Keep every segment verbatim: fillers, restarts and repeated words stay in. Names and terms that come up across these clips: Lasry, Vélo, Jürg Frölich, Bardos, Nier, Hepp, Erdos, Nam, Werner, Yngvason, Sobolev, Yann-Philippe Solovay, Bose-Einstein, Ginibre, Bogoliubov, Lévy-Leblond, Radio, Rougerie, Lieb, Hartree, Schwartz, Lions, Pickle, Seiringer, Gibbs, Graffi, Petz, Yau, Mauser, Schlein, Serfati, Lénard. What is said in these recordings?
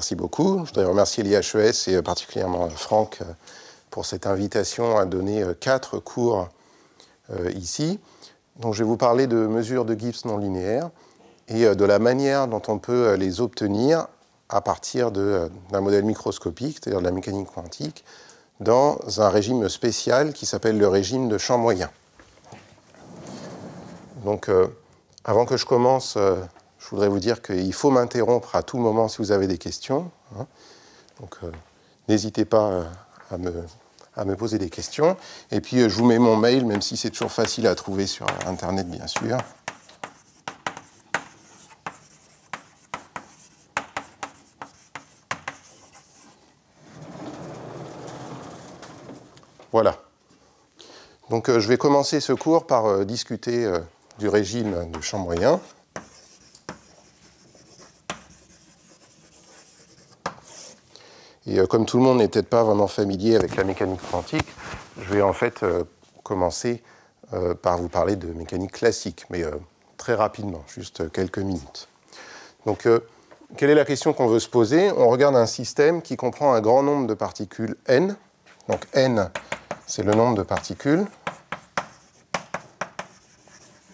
merci beaucoup. Je voudrais remercier l'I H E S et particulièrement Franck pour cette invitation à donner quatre cours ici. Donc, je vais vous parler de mesures de Gibbs non linéaires et de la manière dont on peut les obtenir à partir d'un modèle microscopique, c'est-à-dire de la mécanique quantique, dans un régime spécial qui s'appelle le régime de champ moyen. Donc, euh, avant que je commence, euh, je voudrais vous dire qu'il faut m'interrompre à tout moment si vous avez des questions. Hein. Donc, euh, n'hésitez pas à me, à me poser des questions. Et puis, euh, je vous mets mon mail, même si c'est toujours facile à trouver sur Internet, bien sûr. Voilà. Donc, euh, je vais commencer ce cours par euh, discuter euh, du régime de champ moyen. Et euh, comme tout le monde n'est peut-être pas vraiment familier avec la mécanique quantique, je vais en fait euh, commencer euh, par vous parler de mécanique classique, mais euh, très rapidement, juste quelques minutes. Donc, euh, quelle est la question qu'on veut se poser? On regarde un système qui comprend un grand nombre de particules n. Donc n, c'est le nombre de particules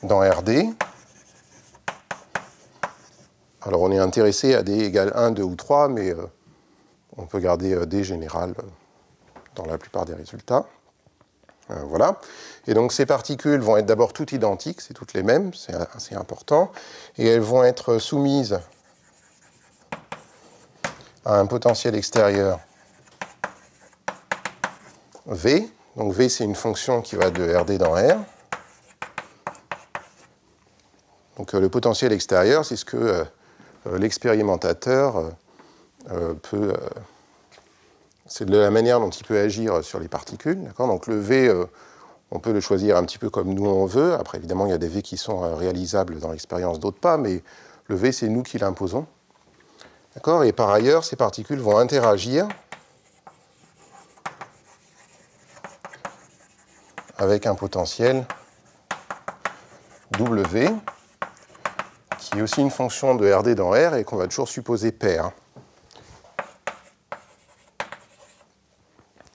dans R D. Alors on est intéressé à D égale un, deux ou trois, mais euh, on peut garder euh, D général euh, dans la plupart des résultats. Euh, voilà. Et donc ces particules vont être d'abord toutes identiques, c'est toutes les mêmes, c'est assez important, et elles vont être soumises à un potentiel extérieur V. Donc V, c'est une fonction qui va de R D dans R. Donc euh, le potentiel extérieur, c'est ce que euh, l'expérimentateur euh, peut... Euh, c'est de la manière dont il peut agir sur les particules. Donc le V, euh, on peut le choisir un petit peu comme nous on veut. Après, évidemment, il y a des V qui sont réalisables dans l'expérience, d'autres pas, mais le V, c'est nous qui l'imposons. Et par ailleurs, ces particules vont interagir avec un potentiel W, qui est aussi une fonction de R D dans R et qu'on va toujours supposer pair.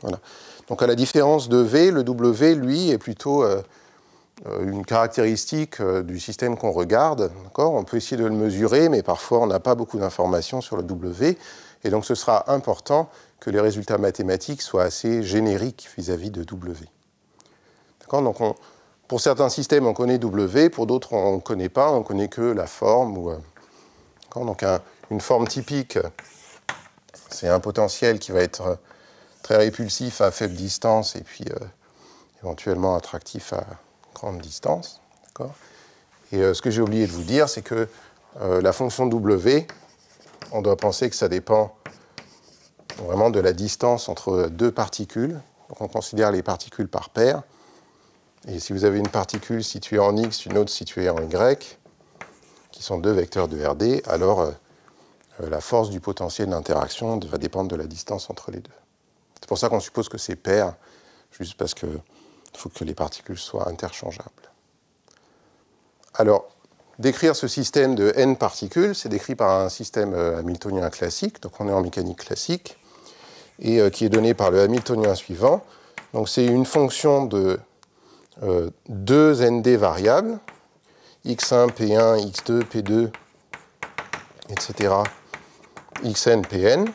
Voilà. Donc à la différence de V, le W, lui, est plutôt euh, une caractéristique euh, du système qu'on regarde. On peut essayer de le mesurer, mais parfois on n'a pas beaucoup d'informations sur le W. Et donc ce sera important que les résultats mathématiques soient assez génériques vis-à-vis de W. Donc on, pour certains systèmes, on connaît W, pour d'autres, on ne connaît pas, on ne connaît que la forme. Ou, donc un, une forme typique, c'est un potentiel qui va être très répulsif à faible distance et puis euh, éventuellement attractif à grande distance. Et euh, ce que j'ai oublié de vous dire, c'est que euh, la fonction W, on doit penser que ça dépend vraiment de la distance entre deux particules. Donc on considère les particules par paires. Et si vous avez une particule située en X, une autre située en Y, qui sont deux vecteurs de R D, alors euh, la force du potentiel d'interaction va dépendre de la distance entre les deux. C'est pour ça qu'on suppose que c'est pair, juste parce qu'il faut que les particules soient interchangeables. Alors, décrire ce système de n particules, c'est décrit par un système hamiltonien classique, donc on est en mécanique classique, et euh, qui est donné par le hamiltonien suivant. Donc c'est une fonction de... Euh, deux N D variables, x un, p un, x deux, p deux, et cetera, xn, pn,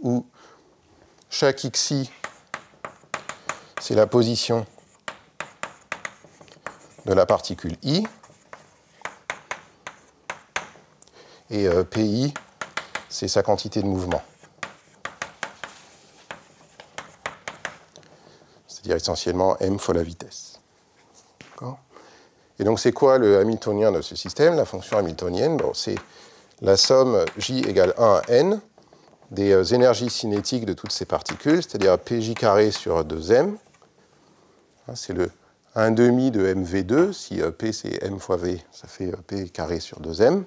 où chaque xi, c'est la position de la particule i, et euh, pi, c'est sa quantité de mouvement. C'est-à-dire essentiellement m fois la vitesse. Et donc c'est quoi le hamiltonien de ce système? La fonction hamiltonienne, bon, c'est la somme j égale un à n des euh, énergies cinétiques de toutes ces particules, c'est-à-dire pj carré sur deux m. Hein, c'est le un demi de m v deux, si euh, p c'est m fois v, ça fait euh, p carré sur deux m.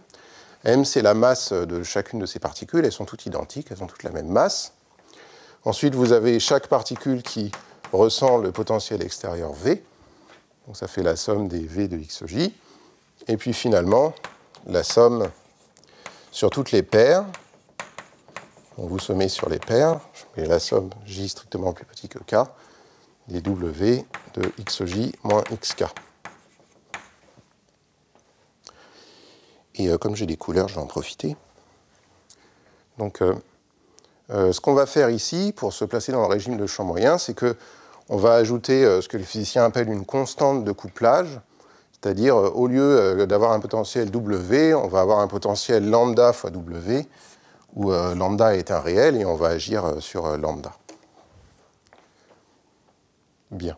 M, c'est la masse de chacune de ces particules, elles sont toutes identiques, elles ont toutes la même masse. Ensuite, vous avez chaque particule qui... ressent le potentiel extérieur V, donc ça fait la somme des V de xj, et puis finalement, la somme sur toutes les paires Donc vous sommez sur les paires, je mets la somme j strictement plus petit que k des w de xj moins xk. Et euh, comme j'ai des couleurs, je vais en profiter. Donc euh, euh, ce qu'on va faire ici, pour se placer dans le régime de champ moyen, c'est que on va ajouter euh, ce que les physiciens appellent une constante de couplage, c'est-à-dire euh, au lieu euh, d'avoir un potentiel W, on va avoir un potentiel lambda fois W, où euh, lambda est un réel, et on va agir euh, sur euh, lambda. Bien.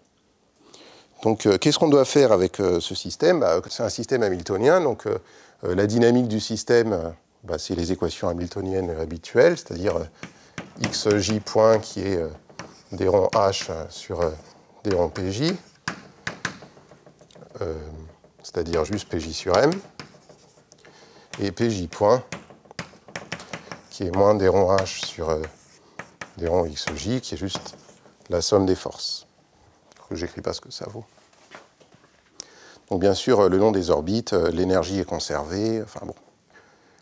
Donc euh, qu'est-ce qu'on doit faire avec euh, ce système? Bah, c'est un système hamiltonien, donc euh, la dynamique du système, euh, bah, c'est les équations hamiltoniennes habituelles, c'est-à-dire euh, xj point qui est euh, des ronds H sur euh, des ronds P J, euh, c'est-à-dire juste P J sur M, et P J point qui est moins des ronds H sur euh, des ronds xj, qui est juste la somme des forces. Je n'écris pas ce que ça vaut. Donc bien sûr, euh, le long des orbites, euh, l'énergie est conservée, enfin bon,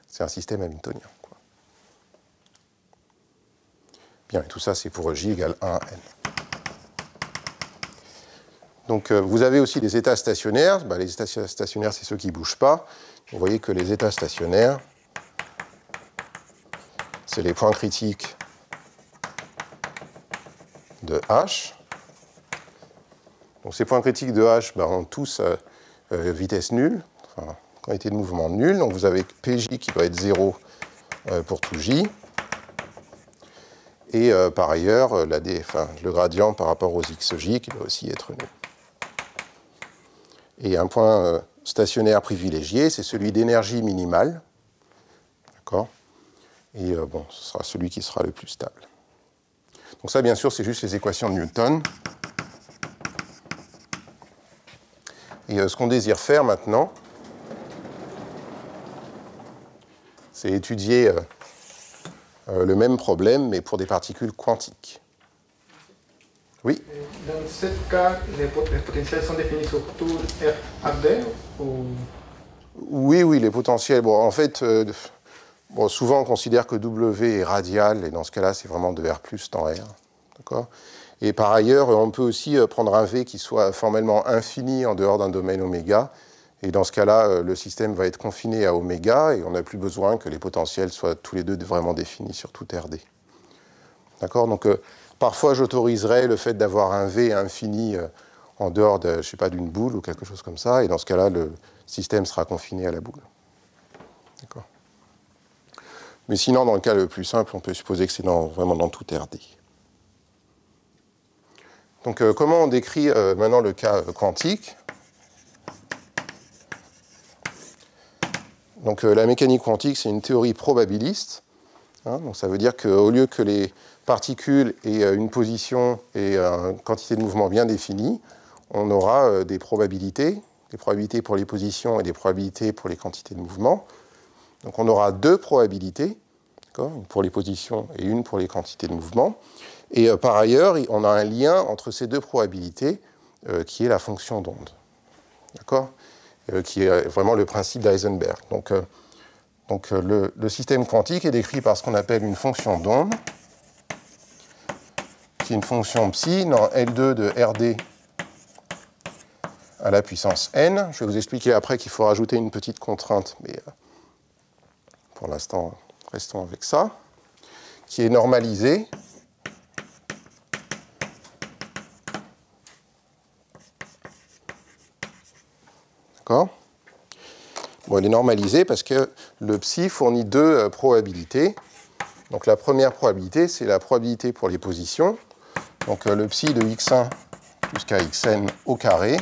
c'est un système hamiltonien, quoi. Bien, et tout ça c'est pour J égale un à N. Donc euh, vous avez aussi des états stationnaires. Bah, les états stationnaires, c'est ceux qui ne bougent pas. Vous voyez que les états stationnaires, c'est les points critiques de H. Donc ces points critiques de H bah, ont tous euh, euh, vitesse nulle, enfin quantité de mouvement nulle. Donc vous avez P J qui doit être zéro euh, pour tout J. Et euh, par ailleurs, euh, la D, enfin, le gradient par rapport aux xj qui doit aussi être nul. Et un point euh, stationnaire privilégié, c'est celui d'énergie minimale. D'accord. Et euh, bon, ce sera celui qui sera le plus stable. Donc ça, bien sûr, c'est juste les équations de Newton. Et euh, ce qu'on désire faire maintenant, c'est étudier euh, euh, le même problème, mais pour des particules quantiques. Oui? Dans ce cas, les potentiels sont définis sur tout F A D ou... Oui, oui, les potentiels. Bon, en fait, euh, bon, souvent on considère que W est radial, et dans ce cas-là, c'est vraiment de R plus temps R. D'accord? Et par ailleurs, on peut aussi prendre un V qui soit formellement infini en dehors d'un domaine oméga. Et dans ce cas-là, le système va être confiné à oméga et on n'a plus besoin que les potentiels soient tous les deux vraiment définis sur tout R D. D'accord? Donc euh, parfois, j'autoriserais le fait d'avoir un V infini euh, en dehors de, je sais pas, d'une boule ou quelque chose comme ça. Et dans ce cas-là, le système sera confiné à la boule. D'accord? Mais sinon, dans le cas le plus simple, on peut supposer que c'est dans, vraiment dans tout R D. Donc euh, comment on décrit euh, maintenant le cas euh, quantique? Donc euh, la mécanique quantique, c'est une théorie probabiliste. Hein, donc ça veut dire qu'au lieu que les particules aient euh, une position et euh, une quantité de mouvement bien définie, on aura euh, des probabilités, des probabilités pour les positions et des probabilités pour les quantités de mouvement. Donc on aura deux probabilités, une pour les positions et une pour les quantités de mouvement. Et euh, par ailleurs, on a un lien entre ces deux probabilités euh, qui est la fonction d'onde, d'accord, euh, qui est vraiment le principe d'Eisenberg. Donc, euh, donc euh, le, le système quantique est décrit par ce qu'on appelle une fonction d'onde, qui est une fonction psi dans L deux de R D à la puissance n. Je vais vous expliquer après qu'il faut rajouter une petite contrainte, mais euh, pour l'instant, restons avec ça, qui est normalisée D'accord. Bon, elle est normalisée parce que le psi fournit deux euh, probabilités. Donc la première probabilité, c'est la probabilité pour les positions. Donc euh, le psi de x un jusqu'à xn au carré,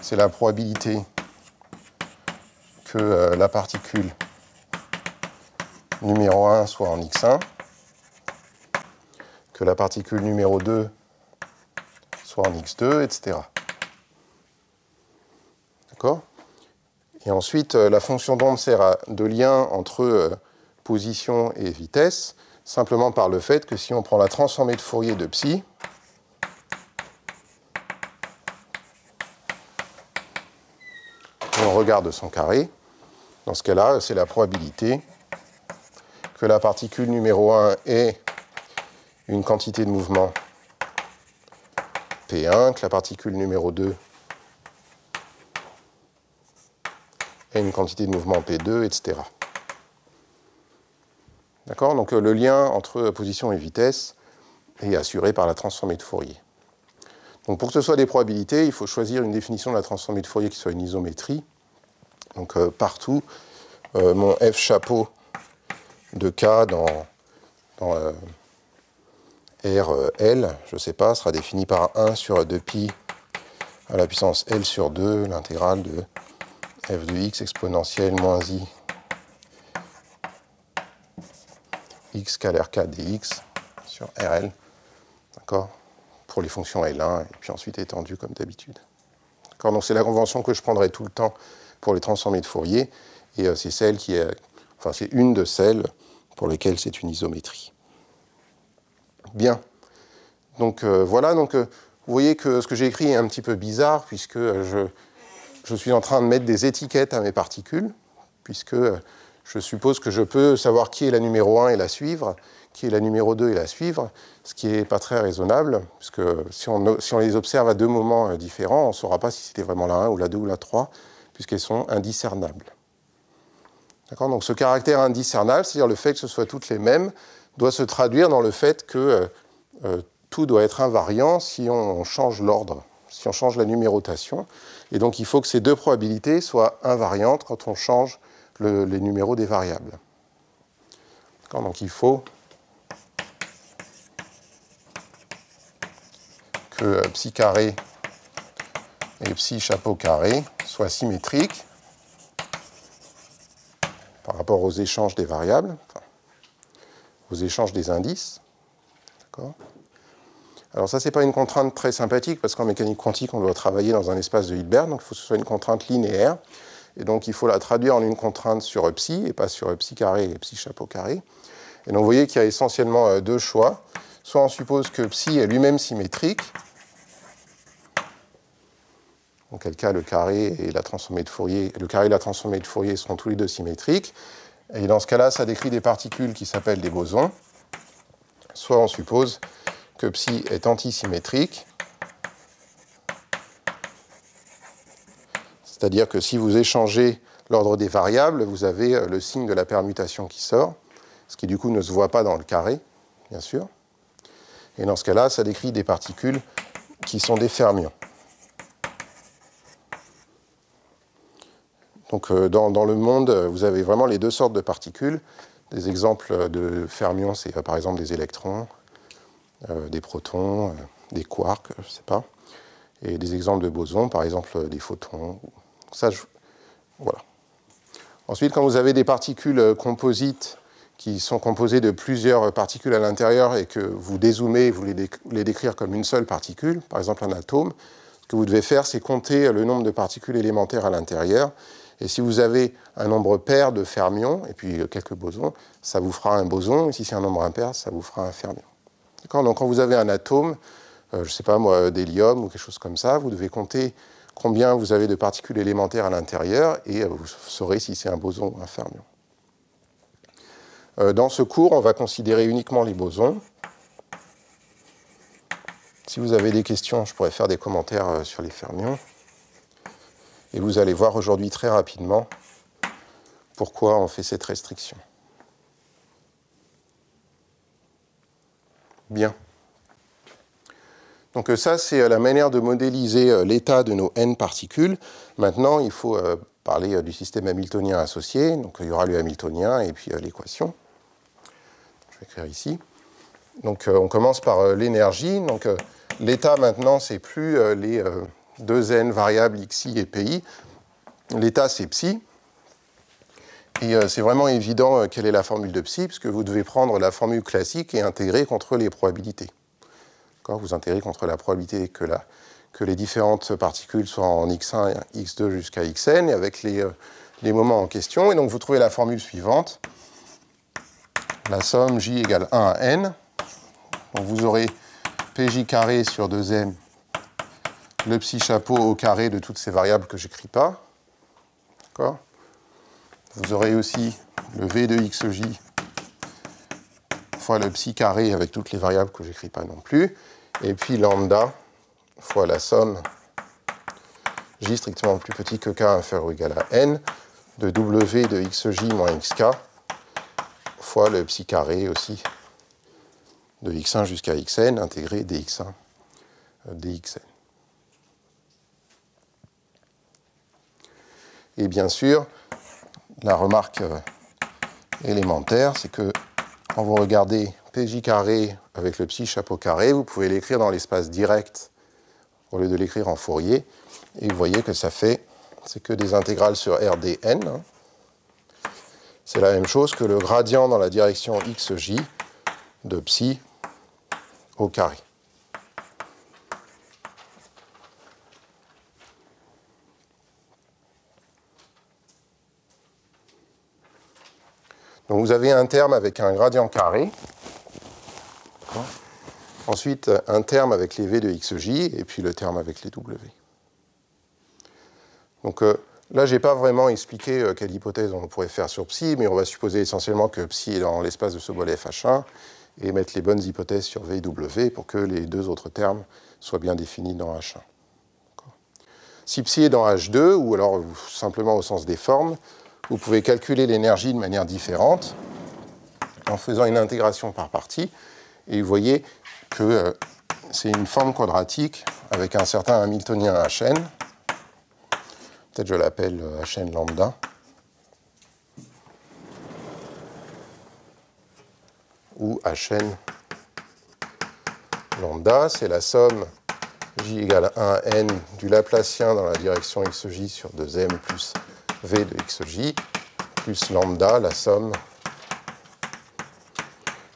c'est la probabilité que euh, la particule numéro un soit en x un, que la particule numéro deux soit en x deux, et cetera. Et ensuite, la fonction d'onde sert à de lien entre euh, position et vitesse, simplement par le fait que si on prend la transformée de Fourier de psi, et on regarde son carré, dans ce cas-là, c'est la probabilité que la particule numéro un est une quantité de mouvement P un, que la particule numéro deux est une quantité de mouvement P deux, et cetera. D'accord? Donc le lien entre position et vitesse est assuré par la transformée de Fourier. Donc pour que ce soit des probabilités, il faut choisir une définition de la transformée de Fourier qui soit une isométrie. Donc euh, partout, euh, mon F chapeau de K dans, dans euh, R L, je ne sais pas, sera défini par un sur deux pi à la puissance L sur deux, l'intégrale de F de x exponentielle moins i x calaire K dx sur R L, d'accord, pour les fonctions L un, et puis ensuite étendues comme d'habitude. D'accord, donc c'est la convention que je prendrai tout le temps pour les transformées de Fourier, et euh, c'est celle qui est, enfin c'est une de celles pour lesquelles c'est une isométrie. Bien. Donc euh, voilà, donc, euh, vous voyez que ce que j'ai écrit est un petit peu bizarre, puisque euh, je, je suis en train de mettre des étiquettes à mes particules, puisque euh, je suppose que je peux savoir qui est la numéro un et la suivre, qui est la numéro deux et la suivre, ce qui n'est pas très raisonnable, puisque si on, si on les observe à deux moments euh, différents, on ne saura pas si c'était vraiment la un ou la deux ou la trois, puisqu'elles sont indiscernables. D'accord ? Donc ce caractère indiscernable, c'est-à-dire le fait que ce soit toutes les mêmes, doit se traduire dans le fait que euh, tout doit être invariant si on change l'ordre, si on change la numérotation. Et donc il faut que ces deux probabilités soient invariantes quand on change le, les numéros des variables. Donc il faut que psi carré et psi chapeau carré soient symétriques par rapport aux échanges des variables, aux échanges des indices. D'accord ? Alors ça, ce n'est pas une contrainte très sympathique, parce qu'en mécanique quantique, on doit travailler dans un espace de Hilbert, donc il faut que ce soit une contrainte linéaire, et donc il faut la traduire en une contrainte sur psi, et pas sur psi carré et psi chapeau carré. Et donc vous voyez qu'il y a essentiellement deux choix. Soit on suppose que psi est lui-même symétrique, en quel cas le carré et la transformée de Fourier, le carré et la transformée de Fourier seront tous les deux symétriques, et dans ce cas-là, ça décrit des particules qui s'appellent des bosons. Soit on suppose que psi est antisymétrique, c'est-à-dire que si vous échangez l'ordre des variables, vous avez le signe de la permutation qui sort, ce qui du coup ne se voit pas dans le carré, bien sûr. Et dans ce cas-là, ça décrit des particules qui sont des fermions. Donc dans, dans le monde, vous avez vraiment les deux sortes de particules. Des exemples de fermions, c'est par exemple des électrons, euh, des protons, euh, des quarks, je ne sais pas. Et des exemples de bosons, par exemple des photons. Ça, je... voilà. Ensuite, quand vous avez des particules composites qui sont composées de plusieurs particules à l'intérieur et que vous dézoomez et vous les, dé les décrire comme une seule particule, par exemple un atome, ce que vous devez faire, c'est compter le nombre de particules élémentaires à l'intérieur. Et si vous avez un nombre pair de fermions, et puis quelques bosons, ça vous fera un boson. Et si c'est un nombre impair, ça vous fera un fermion. D'accord ? Donc quand vous avez un atome, euh, je ne sais pas moi, d'hélium ou quelque chose comme ça, vous devez compter combien vous avez de particules élémentaires à l'intérieur et euh, vous saurez si c'est un boson ou un fermion. Euh, dans ce cours, on va considérer uniquement les bosons. Si vous avez des questions, je pourrais faire des commentaires euh, sur les fermions. Et vous allez voir aujourd'hui très rapidement pourquoi on fait cette restriction. Bien. Donc ça, c'est la manière de modéliser l'état de nos n particules. Maintenant, il faut parler du système hamiltonien associé. Donc il y aura le hamiltonien et puis l'équation. Je vais écrire ici. Donc on commence par l'énergie. Donc l'état maintenant, c'est plus les... deux n variables xi et pi, l'état c'est psi, et euh, c'est vraiment évident euh, quelle est la formule de psi, puisque vous devez prendre la formule classique et intégrer contre les probabilités. Vous intégrez contre la probabilité que, la, que les différentes particules soient en x un, x deux jusqu'à xn, avec les, euh, les moments en question, et donc vous trouvez la formule suivante, la somme j égale un à n, donc vous aurez pj carré sur deux m, le psi chapeau au carré de toutes ces variables que je n'écris pas. Vous aurez aussi le v de xj fois le psi carré avec toutes les variables que j'écris pas non plus, et puis lambda fois la somme j strictement plus petit que k inférieur ou égal à n de w de xj moins xk fois le psi carré aussi de x un jusqu'à xn intégré dx un dxn. Et bien sûr, la remarque euh, élémentaire, c'est que quand vous regardez P J carré avec le psi chapeau carré, vous pouvez l'écrire dans l'espace direct au lieu de l'écrire en Fourier. Et vous voyez que ça fait, c'est que des intégrales sur R D N. Hein. C'est la même chose que le gradient dans la direction X J de psi au carré. Donc vous avez un terme avec un gradient carré, ensuite un terme avec les V de X J, et puis le terme avec les W. Donc euh, là, je n'ai pas vraiment expliqué euh, quelle hypothèse on pourrait faire sur psi, mais on va supposer essentiellement que psi est dans l'espace de ce bolet F H un, et mettre les bonnes hypothèses sur V et W pour que les deux autres termes soient bien définis dans H un. Si psi est dans H deux, ou alors simplement au sens des formes, vous pouvez calculer l'énergie de manière différente en faisant une intégration par partie. Et vous voyez que euh, c'est une forme quadratique avec un certain hamiltonien Hn. Peut-être je l'appelle Hn lambda. Ou Hn lambda, c'est la somme j égale à un n du Laplacien dans la direction xj sur deux m plus V de xj plus lambda, la somme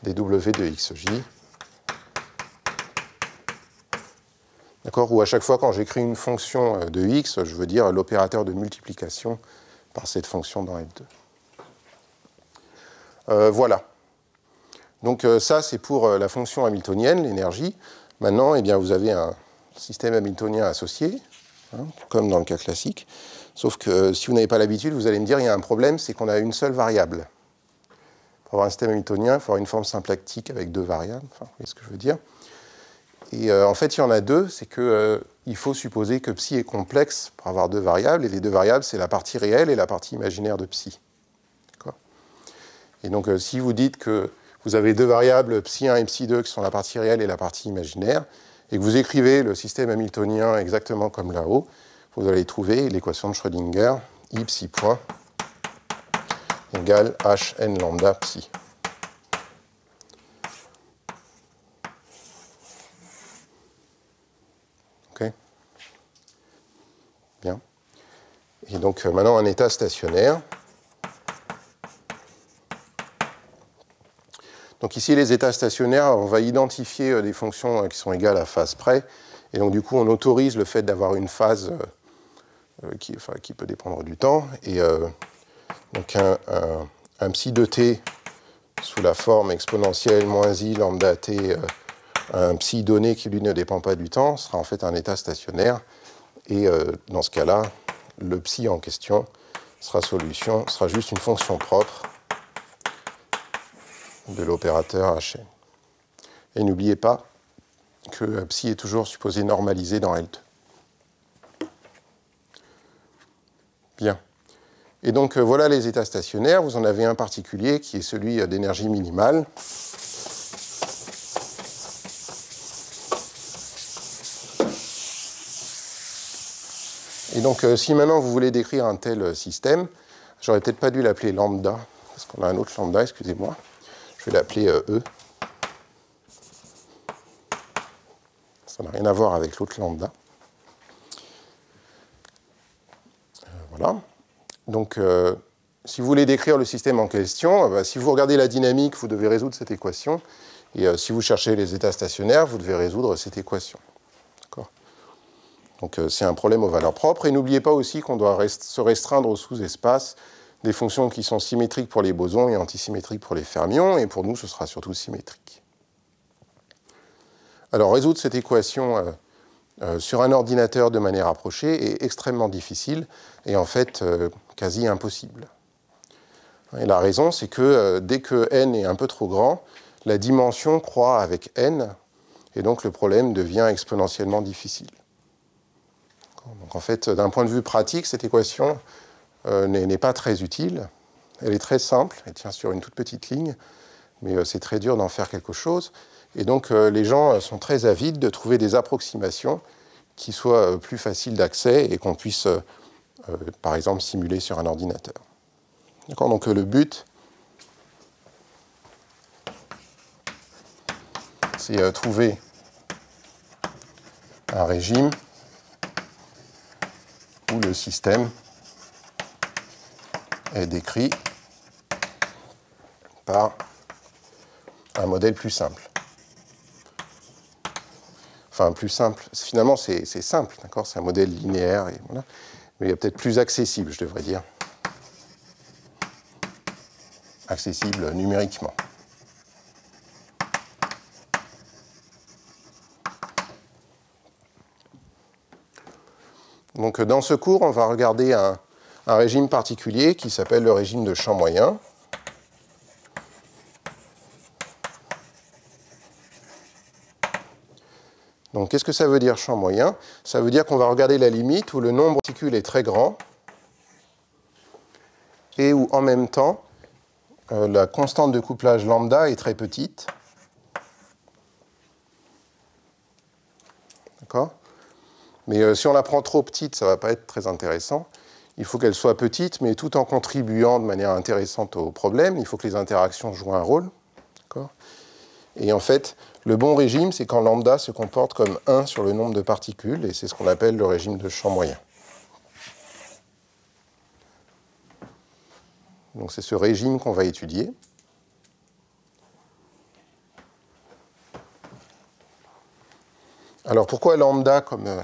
des W de xj. D'accord? Ou à chaque fois, quand j'écris une fonction de x, je veux dire l'opérateur de multiplication par cette fonction dans F deux. Euh, voilà. Donc ça, c'est pour la fonction hamiltonienne, l'énergie. Maintenant, eh bien, vous avez un système hamiltonien associé, hein, comme dans le cas classique. Sauf que si vous n'avez pas l'habitude, vous allez me dire il y a un problème, c'est qu'on a une seule variable. Pour avoir un système hamiltonien, il faut avoir une forme symplectique avec deux variables. Enfin, vous voyez ce que je veux dire. Et euh, en fait, il y en a deux, c'est qu'il euh, faut supposer que psi est complexe pour avoir deux variables, et les deux variables, c'est la partie réelle et la partie imaginaire de psi. Et donc, euh, si vous dites que vous avez deux variables, psi un et psi deux, qui sont la partie réelle et la partie imaginaire, et que vous écrivez le système hamiltonien exactement comme là-haut, vous allez trouver l'équation de Schrödinger, I psi point égale Hn lambda psi. OK? Bien. Et donc maintenant un état stationnaire. Donc ici les états stationnaires, on va identifier des fonctions qui sont égales à phase près. Et donc du coup on autorise le fait d'avoir une phase Qui, enfin, qui peut dépendre du temps, et euh, donc un, un, un psi de t sous la forme exponentielle moins i lambda t, euh, un psi donné qui lui ne dépend pas du temps, sera en fait un état stationnaire, et euh, dans ce cas-là, le psi en question sera solution, sera juste une fonction propre de l'opérateur Hn. Et n'oubliez pas que psi est toujours supposé normaliser dans L deux. Bien. Et donc euh, voilà les états stationnaires. Vous en avez un particulier qui est celui euh, d'énergie minimale. Et donc euh, si maintenant vous voulez décrire un tel euh, système, j'aurais peut-être pas dû l'appeler lambda, parce qu'on a un autre lambda, excusez-moi. Je vais l'appeler euh, E. Ça n'a rien à voir avec l'autre lambda. Voilà. Donc, euh, si vous voulez décrire le système en question, euh, bah, si vous regardez la dynamique, vous devez résoudre cette équation. Et euh, si vous cherchez les états stationnaires, vous devez résoudre cette équation. D'accord ? Donc, euh, c'est un problème aux valeurs propres. Et n'oubliez pas aussi qu'on doit rest- se restreindre aux sous-espaces des fonctions qui sont symétriques pour les bosons et antisymétriques pour les fermions. Et pour nous, ce sera surtout symétrique. Alors, résoudre cette équation Euh, Euh, sur un ordinateur de manière approchée est extrêmement difficile et en fait euh, quasi impossible. Et la raison, c'est que euh, dès que n est un peu trop grand, la dimension croît avec n, et donc le problème devient exponentiellement difficile. Donc en fait, d'un point de vue pratique, cette équation euh, n'est pas très utile. Elle est très simple, elle tient sur une toute petite ligne, mais euh, c'est très dur d'en faire quelque chose. Et donc euh, les gens sont très avides de trouver des approximations qui soient euh, plus faciles d'accès et qu'on puisse, euh, euh, par exemple, simuler sur un ordinateur. D'accord ? Donc euh, le but, c'est euh, trouver un régime où le système est décrit par un modèle plus simple. Enfin, plus simple. Finalement, c'est simple, d'accord? C'est un modèle linéaire, et voilà. Mais il est peut-être plus accessible, je devrais dire. Accessible numériquement. Donc, dans ce cours, on va regarder un, un régime particulier qui s'appelle le régime de champ moyen. Donc, qu'est-ce que ça veut dire, champ moyen? Ça veut dire qu'on va regarder la limite où le nombre de particules est très grand et où, en même temps, euh, la constante de couplage lambda est très petite. D'accord ? Mais euh, si on la prend trop petite, ça ne va pas être très intéressant. Il faut qu'elle soit petite, mais tout en contribuant de manière intéressante au problème. Il faut que les interactions jouent un rôle. Et en fait, le bon régime, c'est quand lambda se comporte comme un sur le nombre de particules, et c'est ce qu'on appelle le régime de champ moyen. Donc c'est ce régime qu'on va étudier. Alors pourquoi lambda comme... Euh,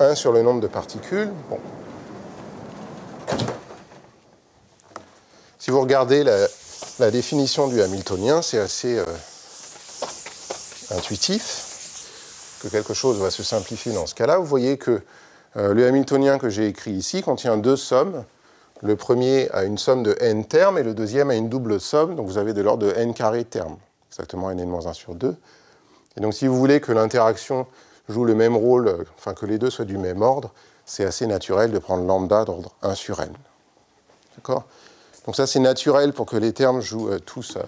un sur le nombre de particules. Bon. Si vous regardez la, la définition du hamiltonien, c'est assez euh, intuitif que quelque chose va se simplifier dans ce cas-là. Vous voyez que euh, le hamiltonien que j'ai écrit ici contient deux sommes. Le premier a une somme de n termes et le deuxième a une double somme. Donc vous avez de l'ordre de n carré termes, exactement n n moins un sur deux. Et donc si vous voulez que l'interaction joue le même rôle, enfin que les deux soient du même ordre, c'est assez naturel de prendre lambda d'ordre un sur n. D'accord ? Donc ça, c'est naturel pour que les termes jouent euh, tous euh,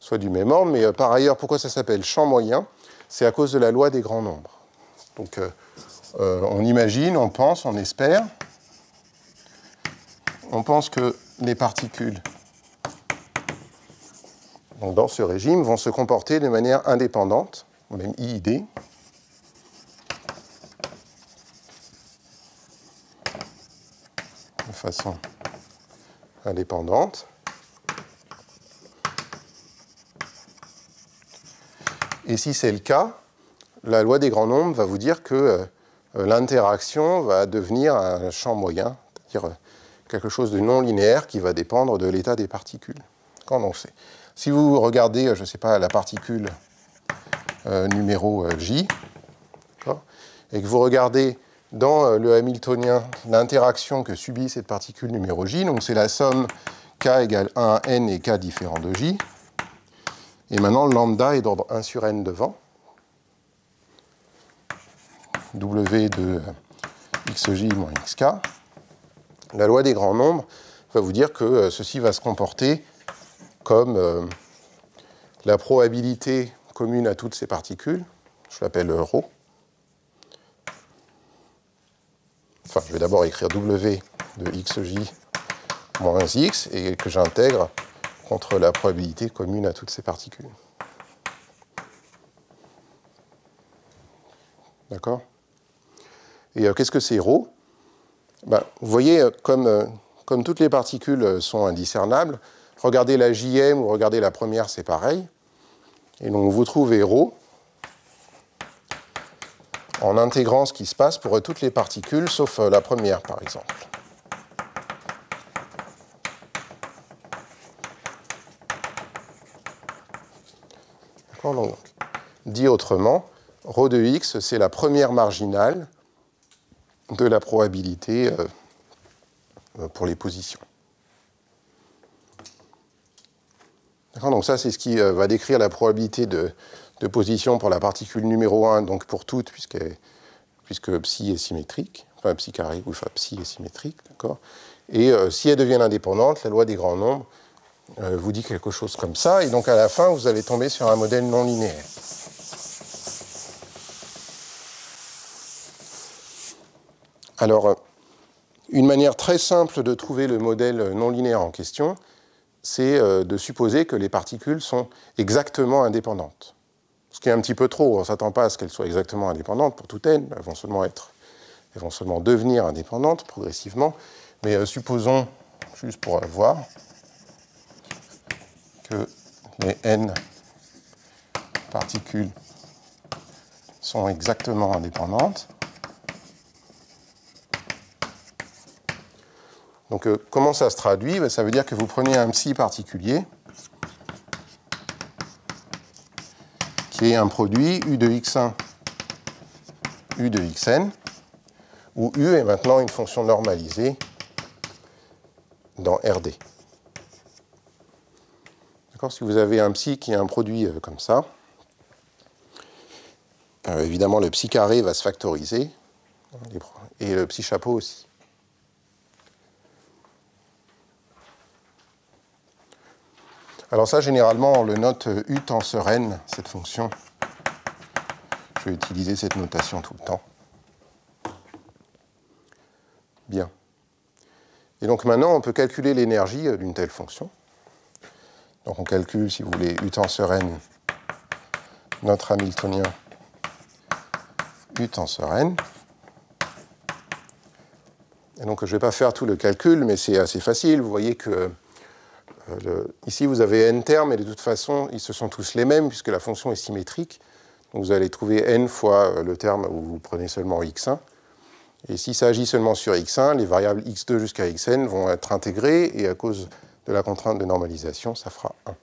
soient du même ordre, mais euh, par ailleurs, pourquoi ça s'appelle champ moyen? C'est à cause de la loi des grands nombres. Donc euh, euh, on imagine, on pense, on espère, on pense que les particules donc, dans ce régime vont se comporter de manière indépendante, même I I D, façon indépendante. Et si c'est le cas, la loi des grands nombres va vous dire que euh, l'interaction va devenir un champ moyen, c'est-à-dire euh, quelque chose de non linéaire qui va dépendre de l'état des particules. Quand on sait. Si vous regardez, je ne sais pas, la particule euh, numéro euh, J, et que vous regardez dans le hamiltonien, l'interaction que subit cette particule numéro J, donc c'est la somme k égale un à n et k différent de J. Et maintenant, lambda est d'ordre un sur n devant. W de xj moins xk. La loi des grands nombres va vous dire que ceci va se comporter comme la probabilité commune à toutes ces particules. Je l'appelle rho. Enfin, je vais d'abord écrire W de xj moins x et que j'intègre contre la probabilité commune à toutes ces particules. D'accord? Et euh, qu'est-ce que c'est rho? Ben, vous voyez, comme, euh, comme toutes les particules sont indiscernables, regardez la J M ou regardez la première, c'est pareil. Et donc vous trouvez rho en intégrant ce qui se passe pour toutes les particules, sauf la première, par exemple. D'accord, donc, dit autrement, ρ de x, c'est la première marginale de la probabilité euh, pour les positions. Donc ça, c'est ce qui euh, va décrire la probabilité de, de position pour la particule numéro un, donc pour toutes, puisque, puisque psi est symétrique, enfin psi carré, ou enfin psi est symétrique, d'accord. Et euh, si elle devient indépendante, la loi des grands nombres euh, vous dit quelque chose comme ça, et donc à la fin, vous allez tomber sur un modèle non linéaire. Alors, euh, une manière très simple de trouver le modèle non linéaire en question, c'est de supposer que les particules sont exactement indépendantes. Ce qui est un petit peu trop, on ne s'attend pas à ce qu'elles soient exactement indépendantes pour toute n, elles vont seulement être, elles vont seulement devenir indépendantes progressivement, mais euh, supposons, juste pour voir, que les n particules sont exactement indépendantes. Donc, euh, comment ça se traduit? Ben, ça veut dire que vous prenez un psi particulier, qui est un produit U de x un, U de xn, où U est maintenant une fonction normalisée dans R D. D'accord? Si vous avez un psi qui est un produit euh, comme ça, euh, évidemment, le psi carré va se factoriser, et le psi chapeau aussi. Alors ça, généralement, on le note U tenseur N, cette fonction. Je vais utiliser cette notation tout le temps. Bien. Et donc maintenant, on peut calculer l'énergie d'une telle fonction. Donc on calcule, si vous voulez, U tenseur N, notre hamiltonien U tenseur N. Et donc je ne vais pas faire tout le calcul, mais c'est assez facile. Vous voyez que... Le, ici, vous avez n termes, et de toute façon, ils se sont tous les mêmes, puisque la fonction est symétrique. Donc, vous allez trouver n fois le terme où vous prenez seulement x un. Et s'il s'agit seulement sur x un, les variables x deux jusqu'à xn vont être intégrées, et à cause de la contrainte de normalisation, ça fera un.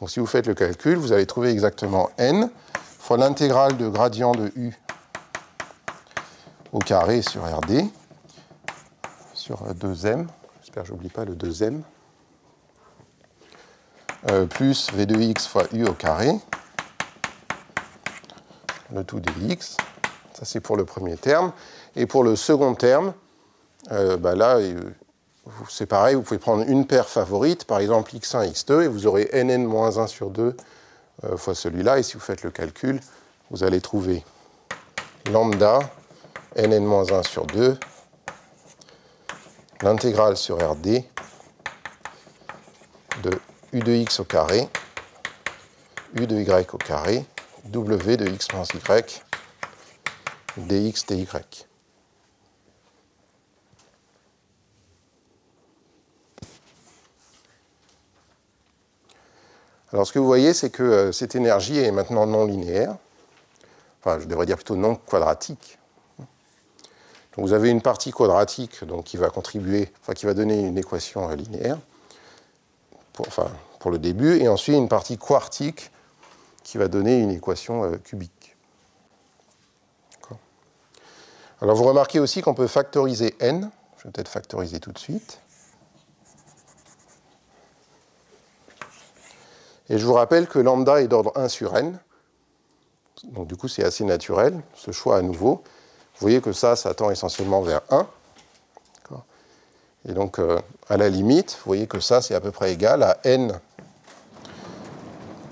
Donc, si vous faites le calcul, vous allez trouver exactement n fois l'intégrale de gradient de u au carré sur R D, sur deux m, j'espère que je n'oublie pas le deux m, Euh, plus v de x fois u au carré, le tout dx, ça c'est pour le premier terme. Et pour le second terme, euh, bah là, c'est pareil, vous pouvez prendre une paire favorite, par exemple x un, x deux, et vous aurez n n moins un sur deux euh, fois celui-là, et si vous faites le calcul, vous allez trouver lambda n n moins un sur deux, l'intégrale sur R D de u de x au carré, u de y au carré, w de x moins y, dx dy. Alors ce que vous voyez, c'est que euh, cette énergie est maintenant non linéaire, enfin je devrais dire plutôt non quadratique. Donc vous avez une partie quadratique donc, qui va contribuer, enfin qui va donner une équation euh, linéaire, Pour, enfin, pour le début, et ensuite une partie quartique qui va donner une équation euh, cubique. Alors vous remarquez aussi qu'on peut factoriser n, je vais peut-être factoriser tout de suite. Et je vous rappelle que lambda est d'ordre un sur n, donc du coup c'est assez naturel, ce choix à nouveau. Vous voyez que ça, ça tend essentiellement vers un. Et donc, euh, à la limite, vous voyez que ça, c'est à peu près égal à n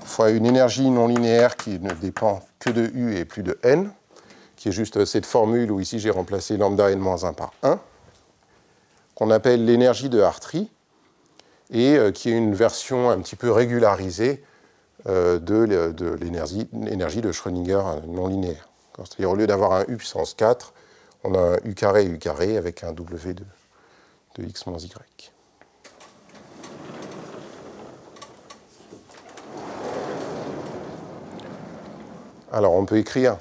fois une énergie non linéaire qui ne dépend que de u et plus de n, qui est juste cette formule où ici j'ai remplacé lambda n moins un par un, qu'on appelle l'énergie de Hartree, et euh, qui est une version un petit peu régularisée euh, de, de l'énergie de Schrödinger non linéaire. C'est-à-dire, au lieu d'avoir un u puissance quatre, on a un u carré u carré avec un w de de x moins y. Alors, on peut écrire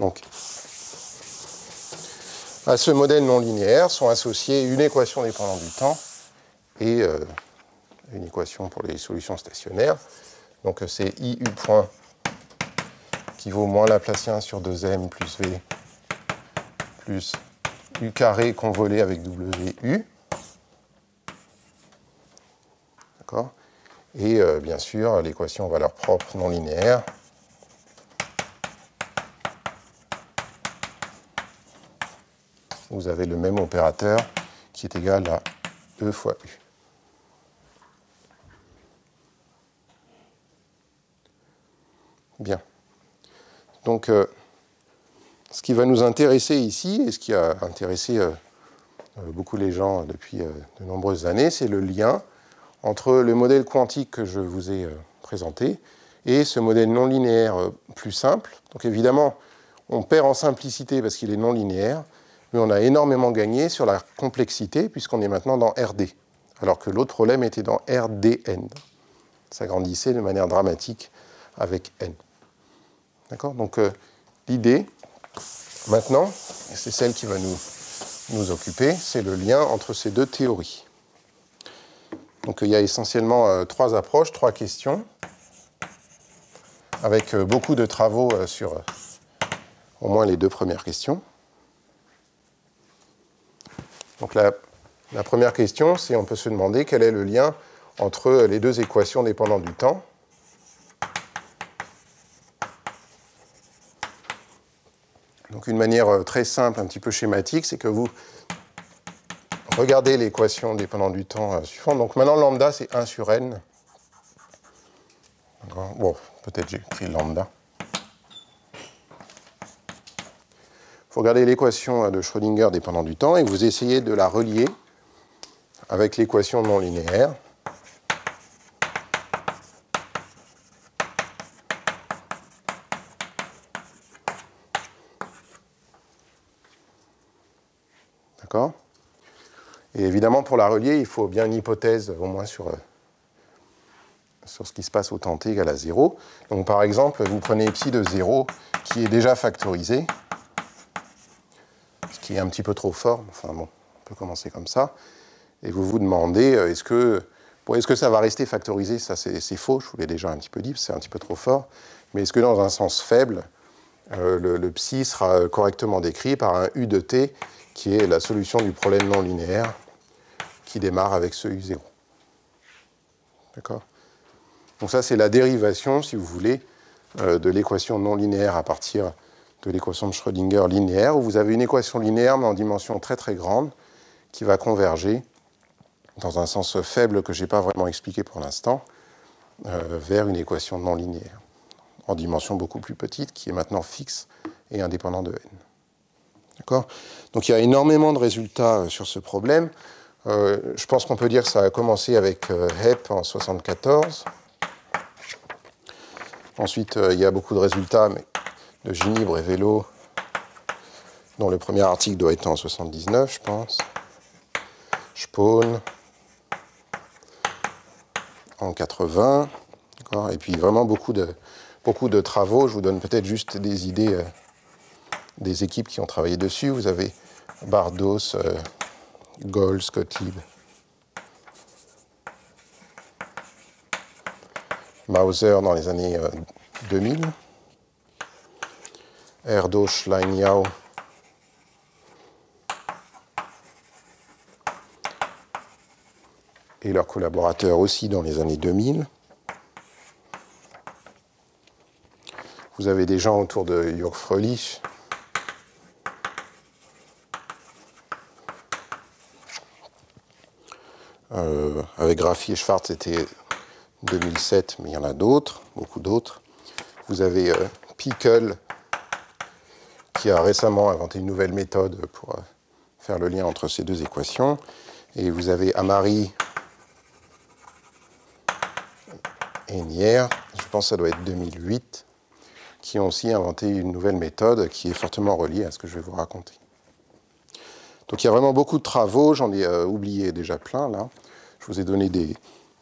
donc à ce modèle non linéaire sont associées une équation dépendante du temps et euh, une équation pour les solutions stationnaires. Donc, c'est I U point qui vaut moins Laplacien sur deux m plus v plus u carré convolé avec W U. D'accord. Et euh, bien sûr, l'équation valeur propre non linéaire. Vous avez le même opérateur qui est égal à E fois U. Bien. Donc, euh, ce qui va nous intéresser ici, et ce qui a intéressé euh, beaucoup les gens depuis euh, de nombreuses années, c'est le lien entre le modèle quantique que je vous ai euh, présenté et ce modèle non linéaire euh, plus simple. Donc évidemment, on perd en simplicité parce qu'il est non linéaire, mais on a énormément gagné sur la complexité puisqu'on est maintenant dans R D, alors que l'autre problème était dans R D N. Ça grandissait de manière dramatique avec N. D'accord ? Donc euh, l'idée, maintenant, et c'est celle qui va nous, nous occuper, c'est le lien entre ces deux théories. Donc il y a essentiellement euh, trois approches, trois questions, avec euh, beaucoup de travaux euh, sur euh, au moins les deux premières questions. Donc la, la première question, c'est on peut se demander quel est le lien entre euh, les deux équations dépendant du temps. Donc une manière euh, très simple, un petit peu schématique, c'est que vous regardez l'équation dépendant du temps euh, suivant. Donc maintenant, lambda, c'est un sur n. Bon, peut-être j'ai pris lambda. Vous regardez l'équation de Schrödinger dépendant du temps et vous essayez de la relier avec l'équation non linéaire. D'accord ? Et évidemment, pour la relier, il faut bien une hypothèse, au moins sur, euh, sur ce qui se passe au temps t égale à zéro. Donc par exemple, vous prenez psi de zéro, qui est déjà factorisé, ce qui est un petit peu trop fort, enfin bon, on peut commencer comme ça, et vous vous demandez, euh, est-ce que, bon, est-ce que ça va rester factorisé? Ça, c'est faux, je vous l'ai déjà un petit peu dit, c'est un petit peu trop fort, mais est-ce que dans un sens faible, euh, le, le psi sera correctement décrit par un u de t, qui est la solution du problème non linéaire, qui démarre avec ce U zéro. D'accord ? Donc ça, c'est la dérivation, si vous voulez, euh, de l'équation non linéaire à partir de l'équation de Schrödinger linéaire, où vous avez une équation linéaire, mais en dimension très très grande, qui va converger, dans un sens faible que je n'ai pas vraiment expliqué pour l'instant, euh, vers une équation non linéaire, en dimension beaucoup plus petite, qui est maintenant fixe et indépendante de n. D'accord ? Donc il y a énormément de résultats euh, sur ce problème. Euh, je pense qu'on peut dire que ça a commencé avec euh, Hepp en mille neuf cent soixante-quatorze. Ensuite, euh, il y a beaucoup de résultats mais de Ginibre et Vélo, dont le premier article doit être en mille neuf cent soixante-dix-neuf, je pense. Spohn en mille neuf cent quatre-vingts. Et puis vraiment beaucoup de, beaucoup de travaux. Je vous donne peut-être juste des idées... Euh, des équipes qui ont travaillé dessus. Vous avez Bardos, euh, Gold, Gottlieb, Mauser dans les années euh, deux mille, Erdos, Yau, et leurs collaborateurs aussi dans les années deux mille. Vous avez des gens autour de Jürg Frölich, Euh, avec Graffi et Schwartz, c'était deux mille sept, mais il y en a d'autres, beaucoup d'autres. Vous avez euh, Pickle, qui a récemment inventé une nouvelle méthode pour euh, faire le lien entre ces deux équations. Et vous avez Amari et Nier, je pense que ça doit être deux mille huit, qui ont aussi inventé une nouvelle méthode qui est fortement reliée à ce que je vais vous raconter. Donc il y a vraiment beaucoup de travaux, j'en ai euh, oublié déjà plein là. Je vous ai donné des,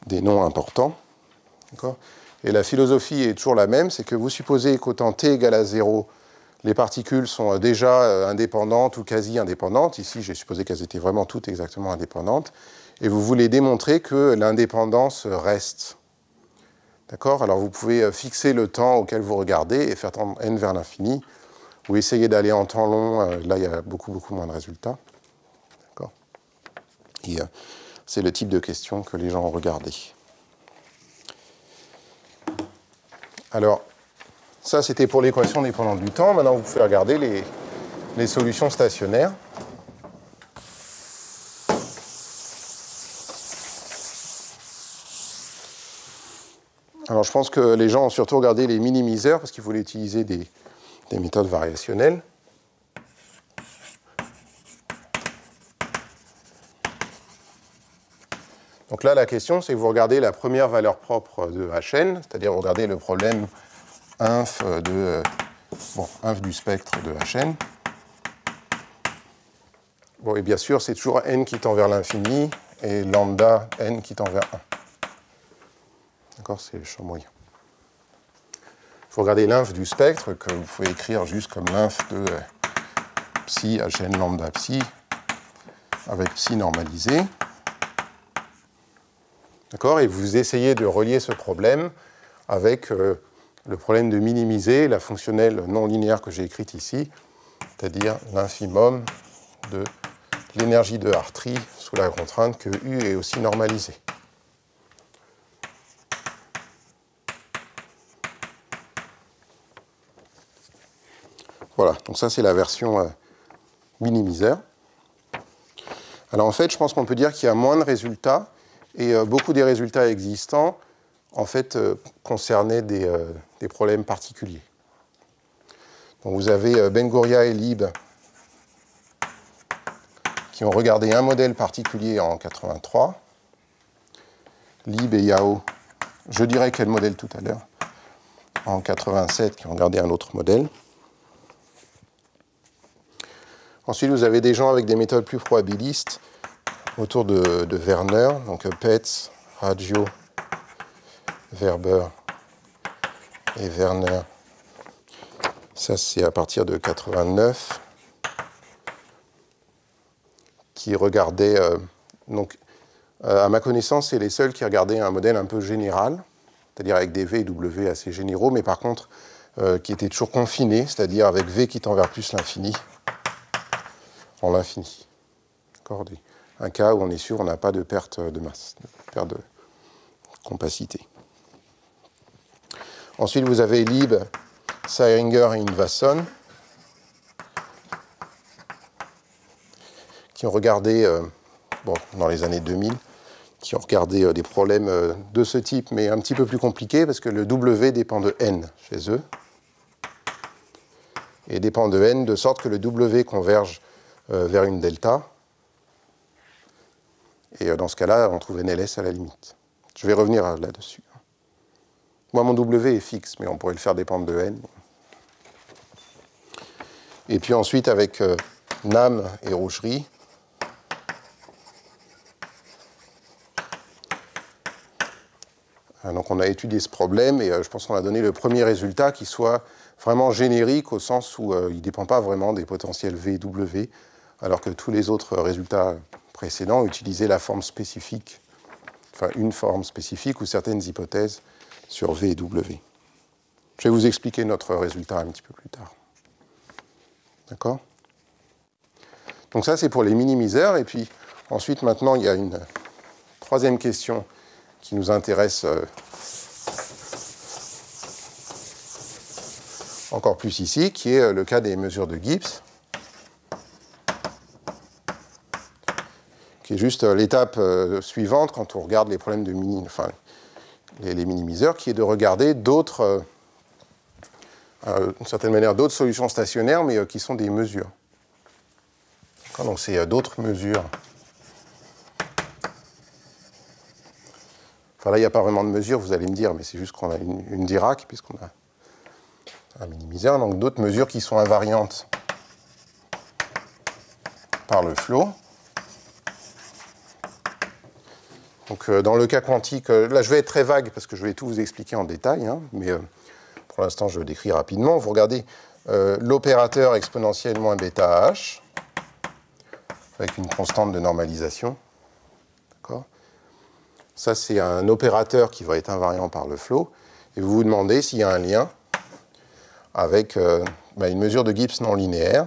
des noms importants. Et la philosophie est toujours la même, c'est que vous supposez qu'au temps t égale à zéro, les particules sont déjà indépendantes ou quasi indépendantes. Ici, j'ai supposé qu'elles étaient vraiment toutes exactement indépendantes. Et vous voulez démontrer que l'indépendance reste. D'accord ? Alors vous pouvez fixer le temps auquel vous regardez et faire tendre n vers l'infini, ou essayer d'aller en temps long. Là, il y a beaucoup, beaucoup moins de résultats. D'accord ? Et... Euh, c'est le type de question que les gens ont regardé. Alors, ça c'était pour l'équation dépendante du temps. Maintenant, vous pouvez regarder les, les solutions stationnaires. Alors, je pense que les gens ont surtout regardé les minimiseurs parce qu'il voulaient utiliser des, des méthodes variationnelles. Donc là, la question, c'est que vous regardez la première valeur propre de Hn, c'est-à-dire vous regardez le problème inf, de, bon, inf du spectre de Hn. Bon, et bien sûr, c'est toujours n qui tend vers l'infini et lambda n qui tend vers un. D'accord, c'est le champ moyen. Il faut regarder l'inf du spectre, que vous pouvez écrire juste comme l'inf de euh, psi hn lambda psi, avec psi normalisé. D'accord, et vous essayez de relier ce problème avec euh, le problème de minimiser, la fonctionnelle non linéaire que j'ai écrite ici, c'est-à-dire l'infimum de l'énergie de Hartree sous la contrainte que U est aussi normalisée. Voilà, donc ça c'est la version euh, minimiseur. Alors en fait, je pense qu'on peut dire qu'il y a moins de résultats, et euh, beaucoup des résultats existants, en fait, euh, concernaient des, euh, des problèmes particuliers. Donc vous avez euh, Benguria et Lieb qui ont regardé un modèle particulier en quatre-vingt-trois. Lieb et Yau, je dirais quel modèle tout à l'heure, en quatre-vingt-sept, qui ont regardé un autre modèle. Ensuite, vous avez des gens avec des méthodes plus probabilistes autour de, de Werner, donc Petz, Radio, Weber et Werner. Ça, c'est à partir de quatre-vingt-neuf, qui regardaient, euh, donc, euh, à ma connaissance, c'est les seuls qui regardaient un modèle un peu général, c'est-à-dire avec des V et W assez généraux, mais par contre, euh, qui étaient toujours confinés, c'est-à-dire avec V qui tend vers plus l'infini, en l'infini. D'accord ? Un cas où on est sûr on n'a pas de perte de masse, de perte de compacité. Ensuite, vous avez Lieb, Seiringer et Yngvason, qui ont regardé, euh, bon, dans les années deux mille, qui ont regardé euh, des problèmes euh, de ce type, mais un petit peu plus compliqués, parce que le W dépend de N chez eux, et dépend de N de sorte que le W converge vers une delta. Et dans ce cas-là, on trouve N L S à la limite. Je vais revenir là-dessus. Moi, mon W est fixe, mais on pourrait le faire dépendre de N. Et puis ensuite, avec euh, Nam et Rougerie, donc on a étudié ce problème, et euh, je pense qu'on a donné le premier résultat qui soit vraiment générique, au sens où euh, il ne dépend pas vraiment des potentiels V et W, alors que tous les autres résultats précédents utilisaient la forme spécifique, enfin une forme spécifique ou certaines hypothèses sur V et W. Je vais vous expliquer notre résultat un petit peu plus tard. D'accord? Donc ça, c'est pour les minimiseurs. Et puis ensuite, maintenant, il y a une troisième question qui nous intéresse euh, encore plus ici, qui est le cas des mesures de Gibbs, qui est juste l'étape euh, suivante quand on regarde les problèmes de mini, enfin, les, les minimiseurs, qui est de regarder d'autres, euh, euh, d'une certaine manière, d'autres solutions stationnaires, mais euh, qui sont des mesures. Donc c'est euh, d'autres mesures. Enfin là, il n'y a pas vraiment de mesure, vous allez me dire, mais c'est juste qu'on a une, une Dirac, puisqu'on a un minimiseur, donc d'autres mesures qui sont invariantes par le flot. Donc euh, dans le cas quantique, euh, là je vais être très vague parce que je vais tout vous expliquer en détail, hein, mais euh, pour l'instant je décris rapidement. Vous regardez euh, l'opérateur exponentiel moins bêta h avec une constante de normalisation. D'accord ? Ça c'est un opérateur qui va être invariant par le flot, et vous vous demandez s'il y a un lien avec euh, bah, une mesure de Gibbs non linéaire,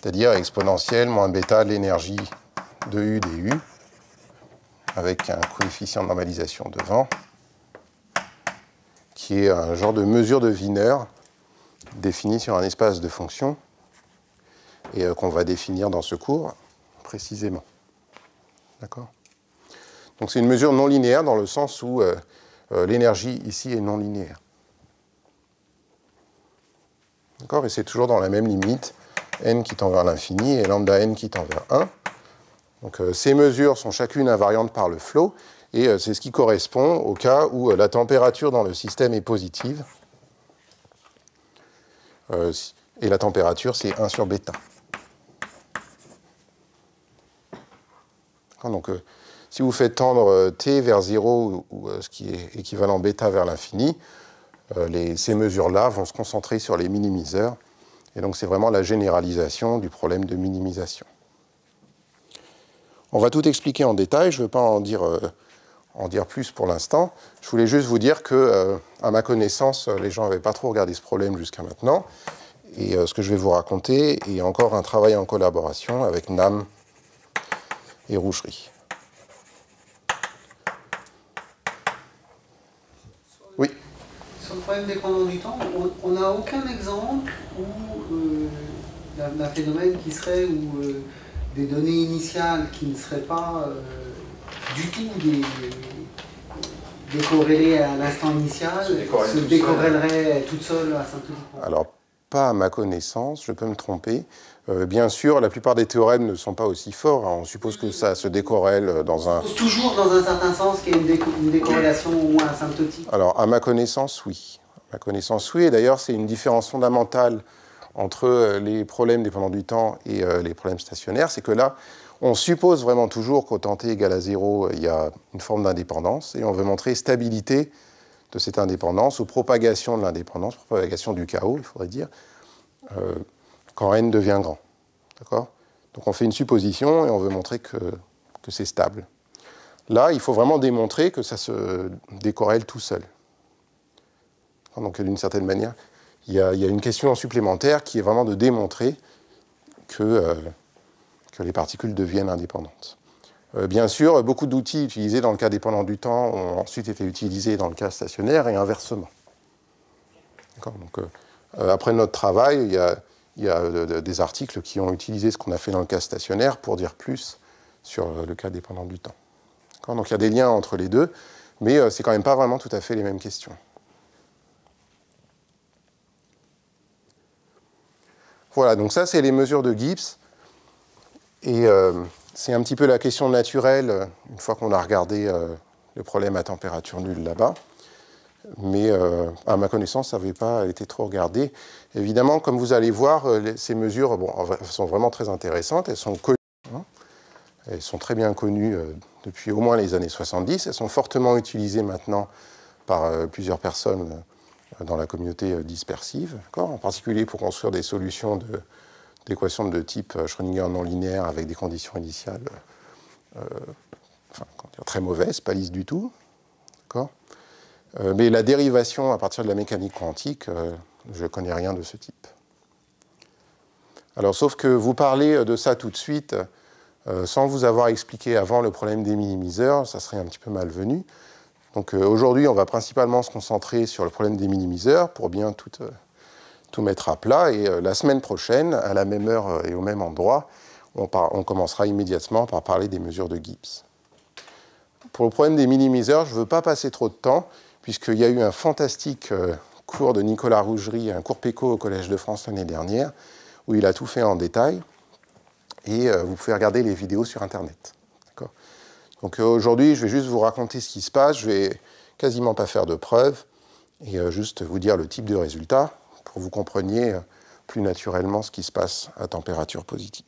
c'est-à-dire exponentielle moins bêta de l'énergie de U du, avec un coefficient de normalisation devant, qui est un genre de mesure de Wiener définie sur un espace de fonctions et euh, qu'on va définir dans ce cours précisément. D'accord ? Donc c'est une mesure non linéaire dans le sens où euh, euh, l'énergie ici est non linéaire. D'accord ? Et c'est toujours dans la même limite, n qui tend vers l'infini et lambda n qui tend vers un. Donc euh, ces mesures sont chacune invariantes par le flow, et euh, c'est ce qui correspond au cas où euh, la température dans le système est positive, euh, et la température c'est un sur bêta. Donc euh, si vous faites tendre euh, t vers zéro, ou, ou euh, ce qui est équivalent bêta vers l'infini, euh, les, ces mesures-là vont se concentrer sur les minimiseurs, et donc c'est vraiment la généralisation du problème de minimisation. On va tout expliquer en détail, je ne veux pas en dire, euh, en dire plus pour l'instant. Je voulais juste vous dire que, euh, à ma connaissance, les gens n'avaient pas trop regardé ce problème jusqu'à maintenant. Et euh, ce que je vais vous raconter est encore un travail en collaboration avec Nam et Rougerie. Oui. Sur le problème dépendant du temps, on n'a aucun exemple où euh, d'un phénomène qui serait où euh, des données initiales qui ne seraient pas euh, du tout décorrélées à l'instant initial, se décorréleraient toutes seules à Saint-Ouen. Alors, pas à ma connaissance, je peux me tromper. Euh, bien sûr, la plupart des théorèmes ne sont pas aussi forts. Hein. On suppose que ça se décorrèle dans un... Toujours dans un certain sens qu'il y a une, déco une décorrélation ou un asymptotique. Alors, à ma connaissance, oui. À ma connaissance, oui. Et d'ailleurs, c'est une différence fondamentale entre les problèmes dépendant du temps et euh, les problèmes stationnaires, c'est que là, on suppose vraiment toujours qu'au temps t égale à zéro, il y a une forme d'indépendance, et on veut montrer stabilité de cette indépendance, ou propagation de l'indépendance, propagation du chaos, il faudrait dire, euh, quand n devient grand. D'accord ? Donc on fait une supposition, et on veut montrer que, que c'est stable. Là, il faut vraiment démontrer que ça se décorrèle tout seul. Donc d'une certaine manière... Il y, a, il y a une question supplémentaire qui est vraiment de démontrer que, euh, que les particules deviennent indépendantes. Euh, bien sûr, beaucoup d'outils utilisés dans le cas dépendant du temps ont ensuite été utilisés dans le cas stationnaire et inversement. Donc, euh, après notre travail, il y a, il y a des articles qui ont utilisé ce qu'on a fait dans le cas stationnaire pour dire plus sur le cas dépendant du temps. Donc il y a des liens entre les deux, mais euh, c'est quand même pas vraiment tout à fait les mêmes questions. Voilà, donc ça, c'est les mesures de Gibbs. Et euh, c'est un petit peu la question naturelle, une fois qu'on a regardé euh, le problème à température nulle là-bas. Mais euh, à ma connaissance, ça n'avait pas été trop regardé. Évidemment, comme vous allez voir, les, ces mesures bon, sont vraiment très intéressantes. Elles sont connues, hein. Elles sont très bien connues euh, depuis au moins les années soixante-dix. Elles sont fortement utilisées maintenant par euh, plusieurs personnes euh, dans la communauté dispersive, en particulier pour construire des solutions d'équations de, de type Schrödinger non linéaire avec des conditions initiales euh, enfin, très mauvaises, pas lisses du tout. Euh, mais la dérivation à partir de la mécanique quantique, euh, je ne connais rien de ce type. Alors, sauf que vous parlez de ça tout de suite, euh, sans vous avoir expliqué avant le problème des minimiseurs, ça serait un petit peu malvenu. Donc euh, aujourd'hui, on va principalement se concentrer sur le problème des minimiseurs pour bien tout, euh, tout mettre à plat. Et euh, la semaine prochaine, à la même heure et au même endroit, on, par, on commencera immédiatement par parler des mesures de Gibbs. Pour le problème des minimiseurs, je ne veux pas passer trop de temps, puisqu'il y a eu un fantastique euh, cours de Nicolas Rougerie, un cours PECO au Collège de France l'année dernière, où il a tout fait en détail. Et euh, vous pouvez regarder les vidéos sur Internet. Donc aujourd'hui, je vais juste vous raconter ce qui se passe, je vais quasiment pas faire de preuves, et juste vous dire le type de résultat, pour que vous compreniez plus naturellement ce qui se passe à température positive.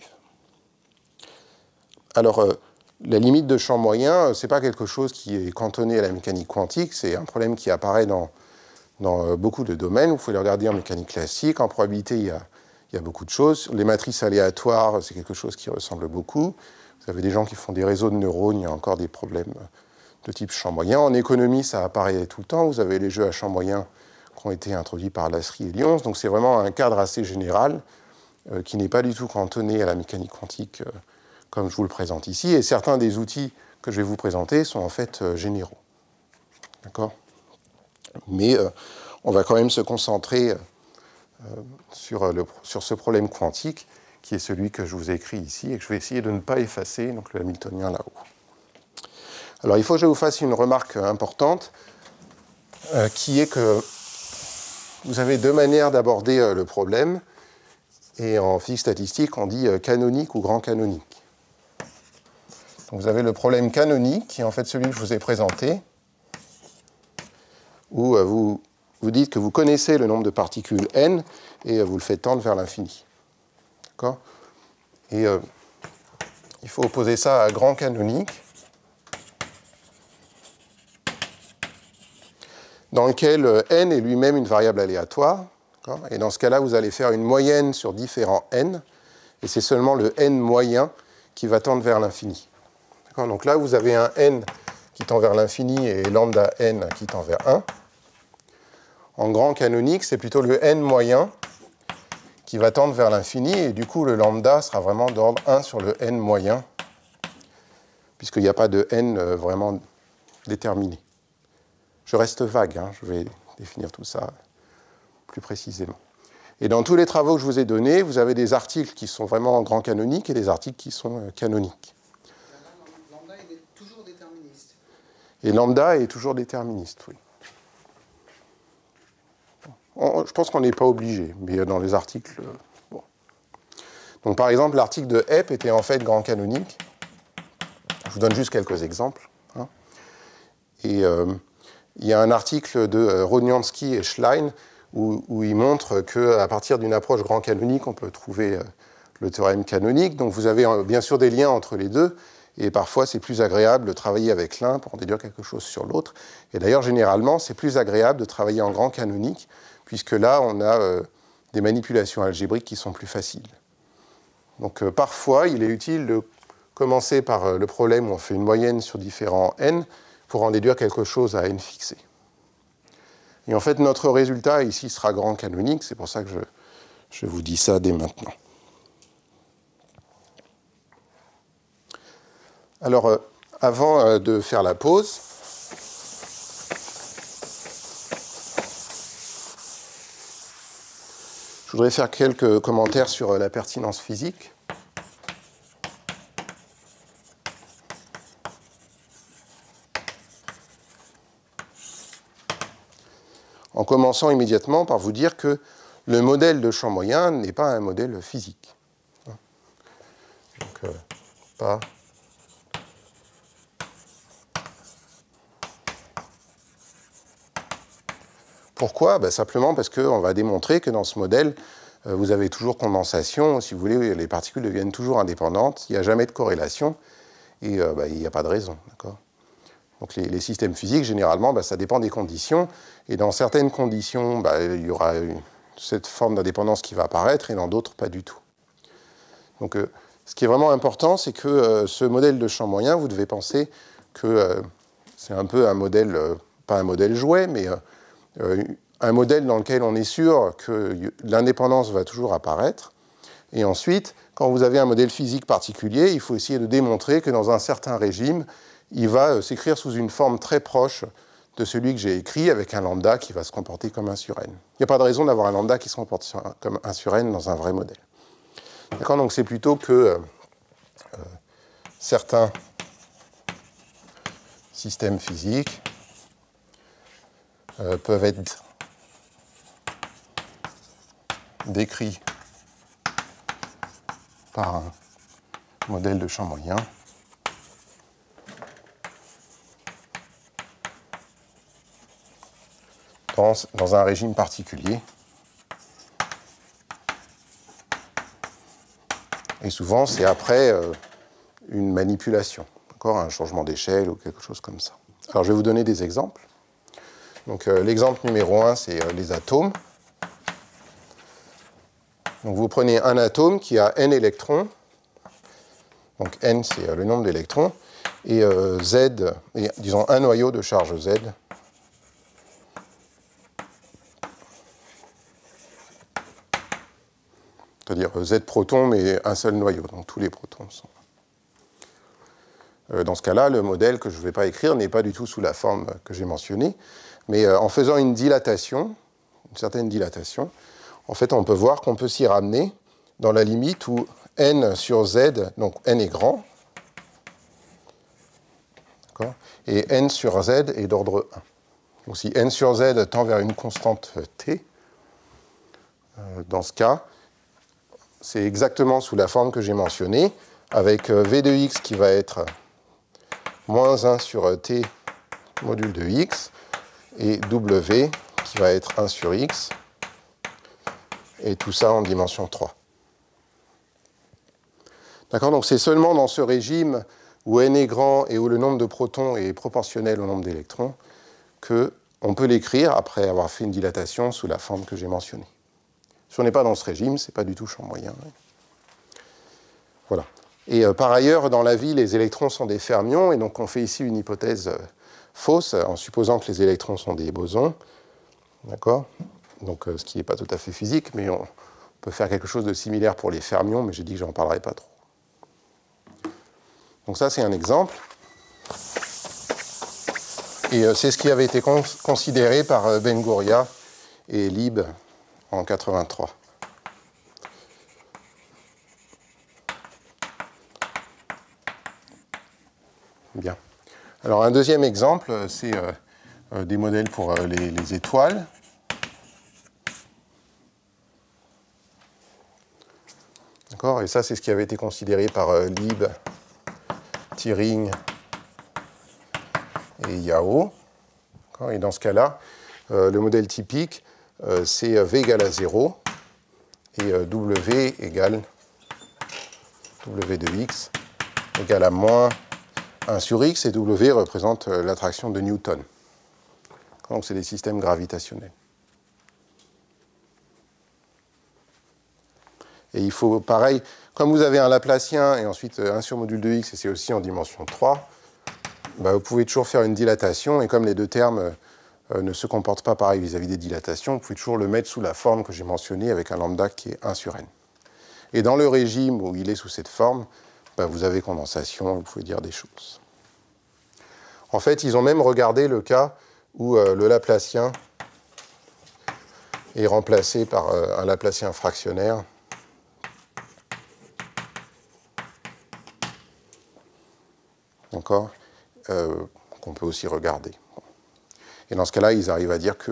Alors, la limite de champ moyen, ce n'est pas quelque chose qui est cantonné à la mécanique quantique, c'est un problème qui apparaît dans, dans beaucoup de domaines, vous pouvez le regarder en mécanique classique, en probabilité, il y a, il y a beaucoup de choses, les matrices aléatoires, c'est quelque chose qui ressemble beaucoup. Vous avez des gens qui font des réseaux de neurones, il y a encore des problèmes de type champ moyen. En économie, ça apparaît tout le temps. Vous avez les jeux à champ moyen qui ont été introduits par Lasry et Lions. Donc c'est vraiment un cadre assez général euh, qui n'est pas du tout cantonné à la mécanique quantique euh, comme je vous le présente ici. Et certains des outils que je vais vous présenter sont en fait euh, généraux. D'accord ? mais euh, on va quand même se concentrer euh, sur, le, sur ce problème quantique, qui est celui que je vous ai écrit ici, et que je vais essayer de ne pas effacer, donc le hamiltonien là-haut. Alors, il faut que je vous fasse une remarque importante, euh, qui est que vous avez deux manières d'aborder euh, le problème, et en physique statistique, on dit euh, canonique ou grand canonique. Donc, vous avez le problème canonique, qui est en fait celui que je vous ai présenté, où euh, vous, vous dites que vous connaissez le nombre de particules n, et euh, vous le faites tendre vers l'infini. D'accord ? Et euh, il faut opposer ça à grand canonique, dans lequel euh, n est lui-même une variable aléatoire. Et dans ce cas-là, vous allez faire une moyenne sur différents n, et c'est seulement le n moyen qui va tendre vers l'infini. Donc là, vous avez un n qui tend vers l'infini et lambda n qui tend vers un. En grand canonique, c'est plutôt le n moyen qui va tendre vers l'infini, et du coup, le lambda sera vraiment d'ordre un sur le n moyen, puisqu'il n'y a pas de n vraiment déterminé. Je reste vague, hein, je vais définir tout ça plus précisément. Et dans tous les travaux que je vous ai donnés, vous avez des articles qui sont vraiment en grand canonique et des articles qui sont canoniques. Lambda est toujours déterministe. Et lambda est toujours déterministe, oui. On, je pense qu'on n'est pas obligé, mais dans les articles... Bon. Donc par exemple, l'article de Hepp était en fait grand canonique. Je vous donne juste quelques exemples. Hein. Et euh, il y a un article de euh, Rodnyansky et Schlein où, où il montre qu'à partir d'une approche grand canonique, on peut trouver euh, le théorème canonique. Donc vous avez euh, bien sûr des liens entre les deux, et parfois c'est plus agréable de travailler avec l'un pour en déduire quelque chose sur l'autre. Et d'ailleurs, généralement, c'est plus agréable de travailler en grand canonique, puisque là, on a euh, des manipulations algébriques qui sont plus faciles. Donc euh, parfois, il est utile de commencer par euh, le problème où on fait une moyenne sur différents n, pour en déduire quelque chose à n fixé. Et en fait, notre résultat ici sera grand canonique, c'est pour ça que je, je vous dis ça dès maintenant. Alors, euh, avant euh, de faire la pause, je voudrais faire quelques commentaires sur euh, la pertinence physique. En commençant immédiatement par vous dire que le modèle de champ moyen n'est pas un modèle physique. Donc, euh, pas Pourquoi ? Ben simplement parce qu'on va démontrer que dans ce modèle, euh, vous avez toujours condensation. Si vous voulez, les particules deviennent toujours indépendantes. Il n'y a jamais de corrélation et euh, ben, il n'y a pas de raison. D'accord ? Donc les, les systèmes physiques, généralement, bah, ça dépend des conditions. Et dans certaines conditions, bah, il y aura une, cette forme d'indépendance qui va apparaître, et dans d'autres, pas du tout. Donc euh, ce qui est vraiment important, c'est que euh, ce modèle de champ moyen, vous devez penser que euh, c'est un peu un modèle, euh, pas un modèle jouet, mais euh, euh, un modèle dans lequel on est sûr que l'indépendance va toujours apparaître. Et ensuite, quand vous avez un modèle physique particulier, il faut essayer de démontrer que dans un certain régime, il va s'écrire sous une forme très proche de celui que j'ai écrit, avec un lambda qui va se comporter comme un sur n. Il n'y a pas de raison d'avoir un lambda qui se comporte sur un, comme un sur n dans un vrai modèle. D'accord ? Donc c'est plutôt que euh, euh, certains systèmes physiques euh, peuvent être décrits par un modèle de champ moyen, dans un régime particulier. Et souvent, c'est après euh, une manipulation, d'accord, un changement d'échelle ou quelque chose comme ça. Alors, je vais vous donner des exemples. Donc, euh, l'exemple numéro un, c'est euh, les atomes. Donc, vous prenez un atome qui a n électrons. Donc, n, c'est euh, le nombre d'électrons. Et euh, z, et, disons, un noyau de charge z, c'est-à-dire Z protons, mais un seul noyau, donc tous les protons sont. Euh, dans ce cas-là, le modèle que je ne vais pas écrire n'est pas du tout sous la forme que j'ai mentionnée. Mais euh, en faisant une dilatation, une certaine dilatation, en fait, on peut voir qu'on peut s'y ramener dans la limite où n sur z, donc n est grand, et n sur z est d'ordre un. Donc si n sur z tend vers une constante t, euh, dans ce cas, c'est exactement sous la forme que j'ai mentionnée, avec v de x qui va être moins un sur t module de x, et w qui va être un sur x, et tout ça en dimension trois. D'accord, donc c'est seulement dans ce régime où n est grand et où le nombre de protons est proportionnel au nombre d'électrons qu'on peut l'écrire après avoir fait une dilatation sous la forme que j'ai mentionnée. Si on n'est pas dans ce régime, ce n'est pas du tout chambouillant. Voilà. Et euh, par ailleurs, dans la vie, les électrons sont des fermions, et donc on fait ici une hypothèse euh, fausse en supposant que les électrons sont des bosons. D'accord ? Donc euh, ce qui n'est pas tout à fait physique, mais on peut faire quelque chose de similaire pour les fermions, mais j'ai dit que j'en parlerai pas trop. Donc ça, c'est un exemple. Et euh, c'est ce qui avait été cons considéré par euh, Benguria et Lieb en mille neuf cent quatre-vingt-trois. Bien. Alors un deuxième exemple, c'est euh, euh, des modèles pour euh, les, les étoiles. D'accord ? Et ça, c'est ce qui avait été considéré par euh, Lieb, Seiringer et Yau. Et dans ce cas-là, euh, le modèle typique, euh, c'est V égale à zéro et euh, W égale W de X égale à moins un sur X, et W représente euh, l'attraction de Newton. Donc c'est des systèmes gravitationnels. Et il faut, pareil, comme vous avez un Laplacien et ensuite un sur module de x, et c'est aussi en dimension trois, bah vous pouvez toujours faire une dilatation, et comme les deux termes euh, ne se comportent pas pareil vis-à-vis des dilatations, vous pouvez toujours le mettre sous la forme que j'ai mentionnée avec un lambda qui est un sur n. Et dans le régime où il est sous cette forme, bah vous avez condensation, vous pouvez dire des choses. En fait, ils ont même regardé le cas où euh, le Laplacien est remplacé par euh, un Laplacien fractionnaire. D'accord, euh, qu'on peut aussi regarder. Et dans ce cas-là, ils arrivent à dire que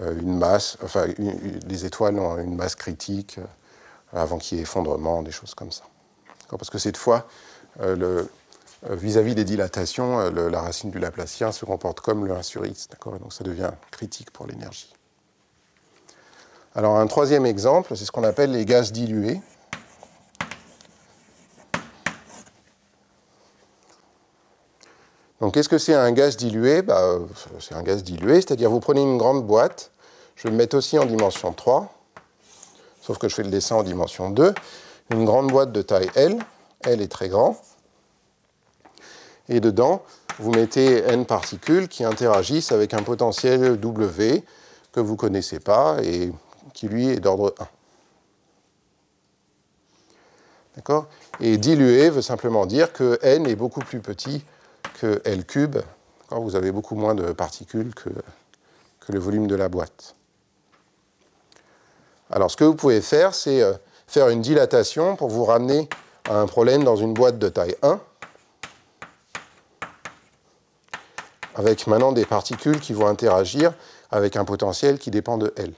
euh, une masse, enfin, une, une, les étoiles ont une masse critique euh, avant qu'il y ait effondrement, des choses comme ça. Parce que cette fois, euh, le, euh, vis-à-vis des dilatations, euh, le, la racine du Laplacien se comporte comme le un sur x. Donc ça devient critique pour l'énergie. Alors un troisième exemple, c'est ce qu'on appelle les gaz dilués. Donc, qu'est-ce que c'est un gaz dilué? Bah, c'est un gaz dilué, c'est-à-dire vous prenez une grande boîte, je vais le mettre aussi en dimension trois, sauf que je fais le dessin en dimension deux, une grande boîte de taille L, L est très grand, et dedans, vous mettez N particules qui interagissent avec un potentiel W que vous ne connaissez pas et qui, lui, est d'ordre un. D'accord? Et dilué veut simplement dire que N est beaucoup plus petit que L cube, quand vous avez beaucoup moins de particules que, que le volume de la boîte. Alors ce que vous pouvez faire, c'est euh, faire une dilatation pour vous ramener à un problème dans une boîte de taille un, avec maintenant des particules qui vont interagir avec un potentiel qui dépend de L.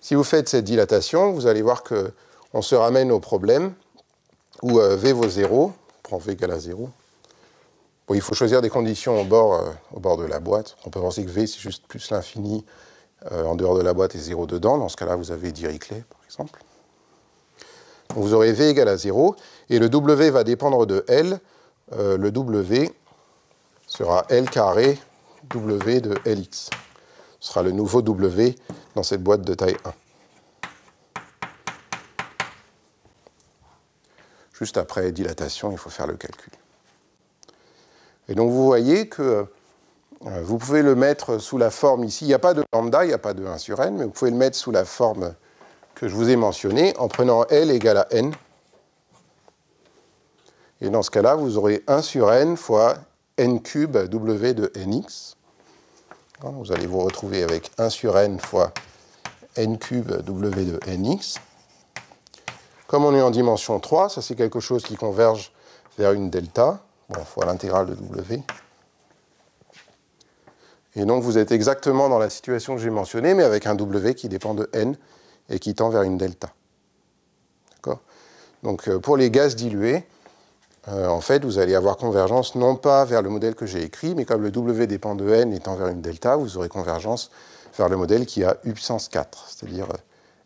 Si vous faites cette dilatation, vous allez voir qu'on se ramène au problème où euh, V vaut zéro, on prend V égale à zéro. Bon, il faut choisir des conditions au bord, euh, au bord de la boîte. On peut penser que V, c'est juste plus l'infini euh, en dehors de la boîte et zéro dedans. Dans ce cas-là, vous avez Dirichlet, par exemple. Donc, vous aurez V égale à zéro, et le W va dépendre de L. Euh, le W sera L carré W de Lx. Ce sera le nouveau W dans cette boîte de taille un. Juste après dilatation, il faut faire le calcul. Et donc vous voyez que euh, vous pouvez le mettre sous la forme ici. Il n'y a pas de lambda, il n'y a pas de un sur n, mais vous pouvez le mettre sous la forme que je vous ai mentionnée en prenant L égale à n Et dans ce cas-là, vous aurez un sur n fois n cube W de nx. Vous allez vous retrouver avec un sur n fois n cube W de nx. Comme on est en dimension trois, ça c'est quelque chose qui converge vers une delta, bon, fois l'intégrale de W. Et donc vous êtes exactement dans la situation que j'ai mentionnée, mais avec un W qui dépend de n et qui tend vers une delta. D'accord ? Donc pour les gaz dilués, euh, en fait, vous allez avoir convergence non pas vers le modèle que j'ai écrit, mais comme le W dépend de n et tend vers une delta, vous aurez convergence vers le modèle qui a U puissance quatre, c'est-à-dire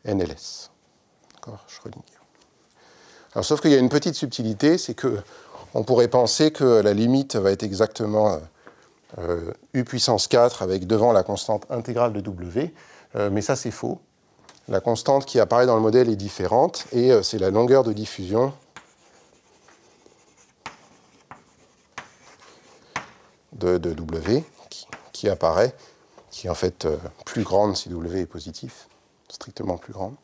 N L S. D'accord ? Schrödinger. Alors, sauf qu'il y a une petite subtilité, c'est qu'on pourrait penser que la limite va être exactement euh, U puissance quatre avec devant la constante intégrale de W, euh, mais ça c'est faux. La constante qui apparaît dans le modèle est différente et euh, c'est la longueur de diffusion de, de W qui, qui apparaît, qui est en fait euh, plus grande si W est positif, strictement plus grande.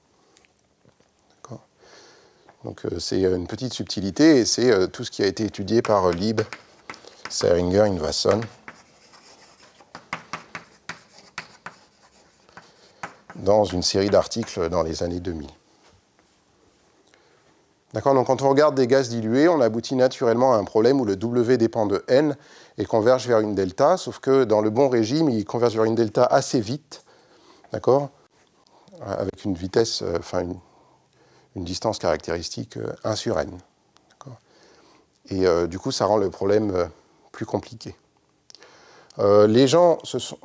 Donc euh, c'est une petite subtilité et c'est euh, tout ce qui a été étudié par euh, Lieb, Seiringer, Yngvason dans une série d'articles dans les années deux mille. D'accord, donc quand on regarde des gaz dilués, on aboutit naturellement à un problème où le W dépend de N et converge vers une delta, sauf que dans le bon régime, il converge vers une delta assez vite, d'accord, avec une vitesse, enfin euh, une une distance caractéristique un sur n. Et euh, du coup, ça rend le problème euh, plus compliqué. Euh, les gens se sont,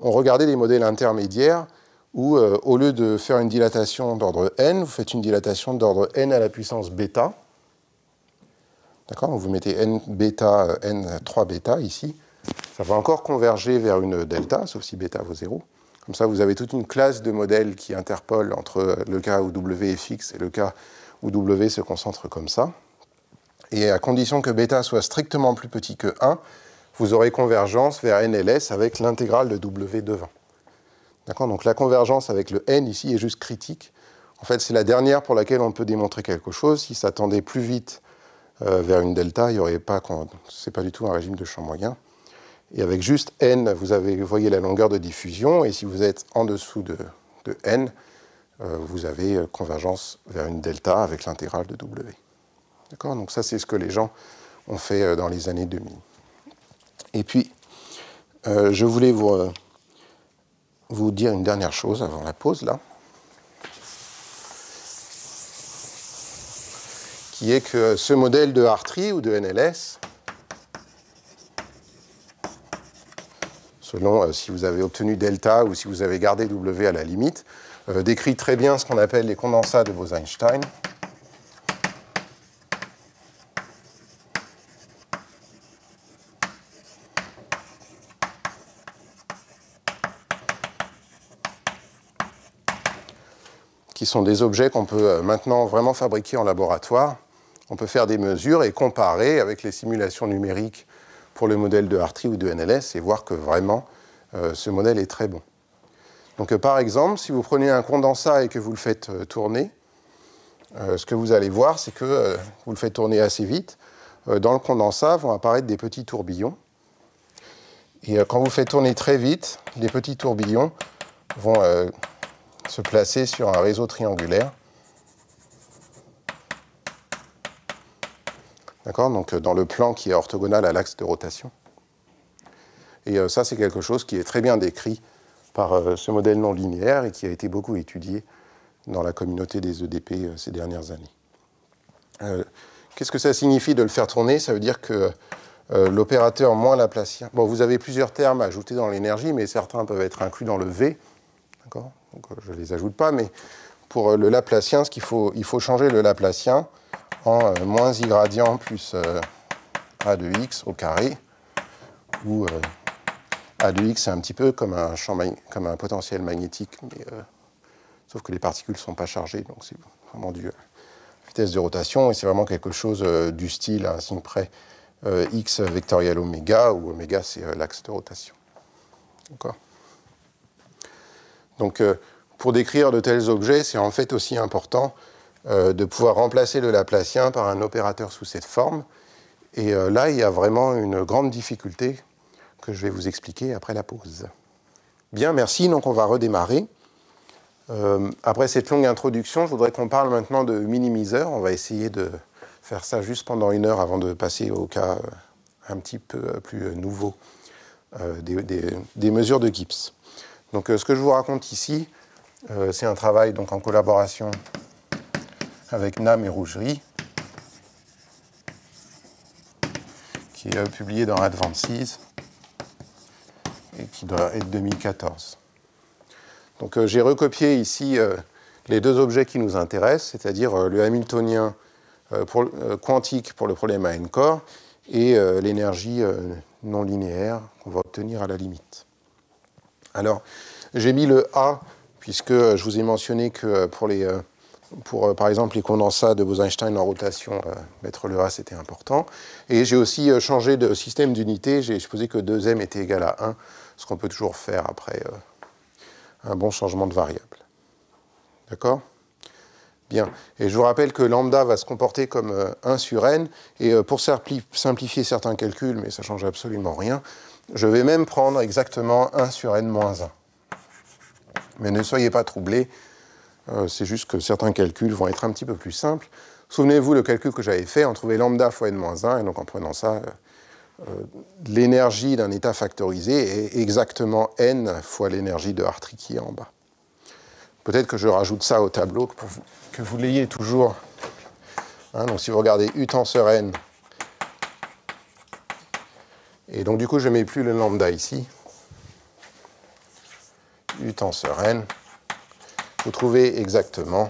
ont regardé des modèles intermédiaires où, euh, au lieu de faire une dilatation d'ordre n, vous faites une dilatation d'ordre n à la puissance bêta. D'accord ? Vous mettez n bêta, euh, n trois bêta ici. Ça va encore converger vers une delta, sauf si bêta vaut zéro. Comme ça, vous avez toute une classe de modèles qui interpole entre le cas où W est fixe et le cas où W se concentre comme ça. Et à condition que bêta soit strictement plus petit que un, vous aurez convergence vers N L S avec l'intégrale de W devant. D'accord ? Donc la convergence avec le N ici est juste critique. En fait, c'est la dernière pour laquelle on peut démontrer quelque chose. Si ça tendait plus vite euh, vers une delta, il n'y aurait pas... C'est pas du tout un régime de champ moyen. Et avec juste n, vous avez, vous voyez la longueur de diffusion, et si vous êtes en dessous de, de n, euh, vous avez convergence vers une delta avec l'intégrale de W. D'accord ? Donc ça, c'est ce que les gens ont fait dans les années deux mille. Et puis, euh, je voulais vous, euh, vous dire une dernière chose avant la pause, là, qui est que ce modèle de Hartree ou de N L S, selon euh, si vous avez obtenu delta ou si vous avez gardé W à la limite, euh, décrit très bien ce qu'on appelle les condensats de Bose-Einstein. Qui sont des objets qu'on peut euh, maintenant vraiment fabriquer en laboratoire. On peut faire des mesures et comparer avec les simulations numériques pour le modèle de Hartree ou de N L S et voir que vraiment euh, ce modèle est très bon. Donc euh, par exemple, si vous prenez un condensat et que vous le faites euh, tourner, euh, ce que vous allez voir, c'est que euh, vous le faites tourner assez vite. Euh, dans le condensat vont apparaître des petits tourbillons. Et euh, quand vous faites tourner très vite, les petits tourbillons vont euh, se placer sur un réseau triangulaire. D'accord ? Donc, dans le plan qui est orthogonal à l'axe de rotation. Et euh, ça, c'est quelque chose qui est très bien décrit par euh, ce modèle non linéaire et qui a été beaucoup étudié dans la communauté des E D P euh, ces dernières années. Euh, Qu'est-ce que ça signifie de le faire tourner ? Ça veut dire que euh, l'opérateur moins Laplacien... Bon, vous avez plusieurs termes ajoutés dans l'énergie, mais certains peuvent être inclus dans le V. D'accord ? Donc, euh, je ne les ajoute pas, mais pour euh, le Laplacien, ce qu'il faut, il faut changer le Laplacien en euh, moins i gradient plus euh, a de x au carré, où euh, a de x c'est un petit peu comme un, champ comme un potentiel magnétique, mais, euh, sauf que les particules ne sont pas chargées, donc c'est vraiment du euh, vitesse de rotation, et c'est vraiment quelque chose euh, du style, à un signe près, euh, x vectoriel oméga, où oméga c'est euh, l'axe de rotation. D'accord ? Donc euh, pour décrire de tels objets, c'est en fait aussi important euh, de pouvoir remplacer le laplacien par un opérateur sous cette forme. Et euh, là, il y a vraiment une grande difficulté que je vais vous expliquer après la pause. Bien, merci. Donc, on va redémarrer. Euh, après cette longue introduction, je voudrais qu'on parle maintenant de minimiseur. On va essayer de faire ça juste pendant une heure avant de passer au cas un petit peu plus nouveau euh, des, des, des mesures de Gibbs. Donc, euh, ce que je vous raconte ici, euh, c'est un travail donc, en collaboration avec Nam et Rougerie, qui est euh, publié dans Advances et qui doit être deux mille quatorze. Donc euh, j'ai recopié ici euh, les deux objets qui nous intéressent, c'est-à-dire euh, le Hamiltonien euh, pour, euh, quantique pour le problème à n-corps et euh, l'énergie euh, non linéaire qu'on va obtenir à la limite. Alors j'ai mis le A puisque euh, je vous ai mentionné que euh, pour, les, euh, pour euh, par exemple les condensats de Bose-Einstein en rotation, euh, mettre le A c'était important. Et j'ai aussi euh, changé de système d'unité, j'ai supposé que deux m était égal à un, ce qu'on peut toujours faire après... Euh, un bon changement de variable. D'accord? Bien. Et je vous rappelle que lambda va se comporter comme euh, un sur n, et euh, pour simplifier certains calculs, mais ça ne change absolument rien, je vais même prendre exactement un sur n moins un. Mais ne soyez pas troublés, euh, c'est juste que certains calculs vont être un petit peu plus simples. Souvenez-vous le calcul que j'avais fait, on trouvait lambda fois n moins un, et donc en prenant ça, euh, Euh, l'énergie d'un état factorisé est exactement n fois l'énergie de Hartree qui est en bas. Peut-être que je rajoute ça au tableau pour vous, que vous l'ayez toujours. Hein, donc si vous regardez U tenseur n, et donc du coup je ne mets plus le lambda ici, U tenseur n, vous trouvez exactement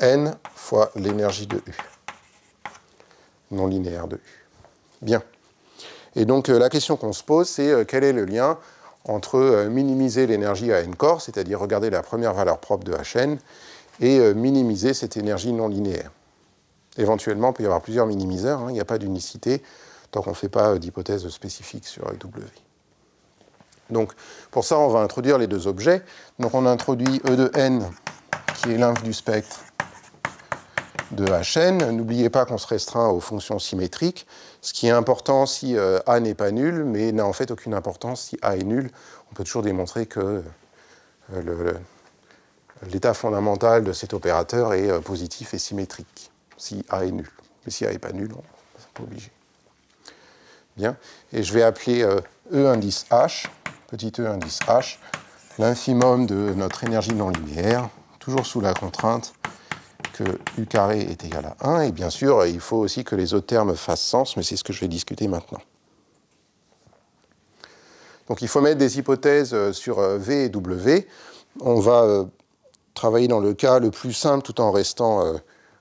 n fois l'énergie de U, non linéaire de U. Bien. Et donc euh, la question qu'on se pose, c'est euh, quel est le lien entre euh, minimiser l'énergie à n-corps, c'est-à-dire regarder la première valeur propre de Hn, et euh, minimiser cette énergie non linéaire. Éventuellement, il peut y avoir plusieurs minimiseurs, hein, il n'y a pas d'unicité, tant qu'on ne fait pas euh, d'hypothèse spécifique sur W. Donc pour ça, on va introduire les deux objets. Donc on introduit E de n, qui est l'inf du spectre de Hn. N'oubliez pas qu'on se restreint aux fonctions symétriques. Ce qui est important si euh, A n'est pas nul, mais n'a en fait aucune importance si A est nul. On peut toujours démontrer que euh, l'état fondamental de cet opérateur est euh, positif et symétrique, si A est nul. Mais si A n'est pas nul, on n'est pas obligé. Bien. Et je vais appeler euh, E indice H, petit E indice H, l'infimum de notre énergie non linéaire, toujours sous la contrainte que U carré est égal à un, et bien sûr, il faut aussi que les autres termes fassent sens, mais c'est ce que je vais discuter maintenant. Donc il faut mettre des hypothèses sur V et W. On va euh, travailler dans le cas le plus simple, tout en restant euh,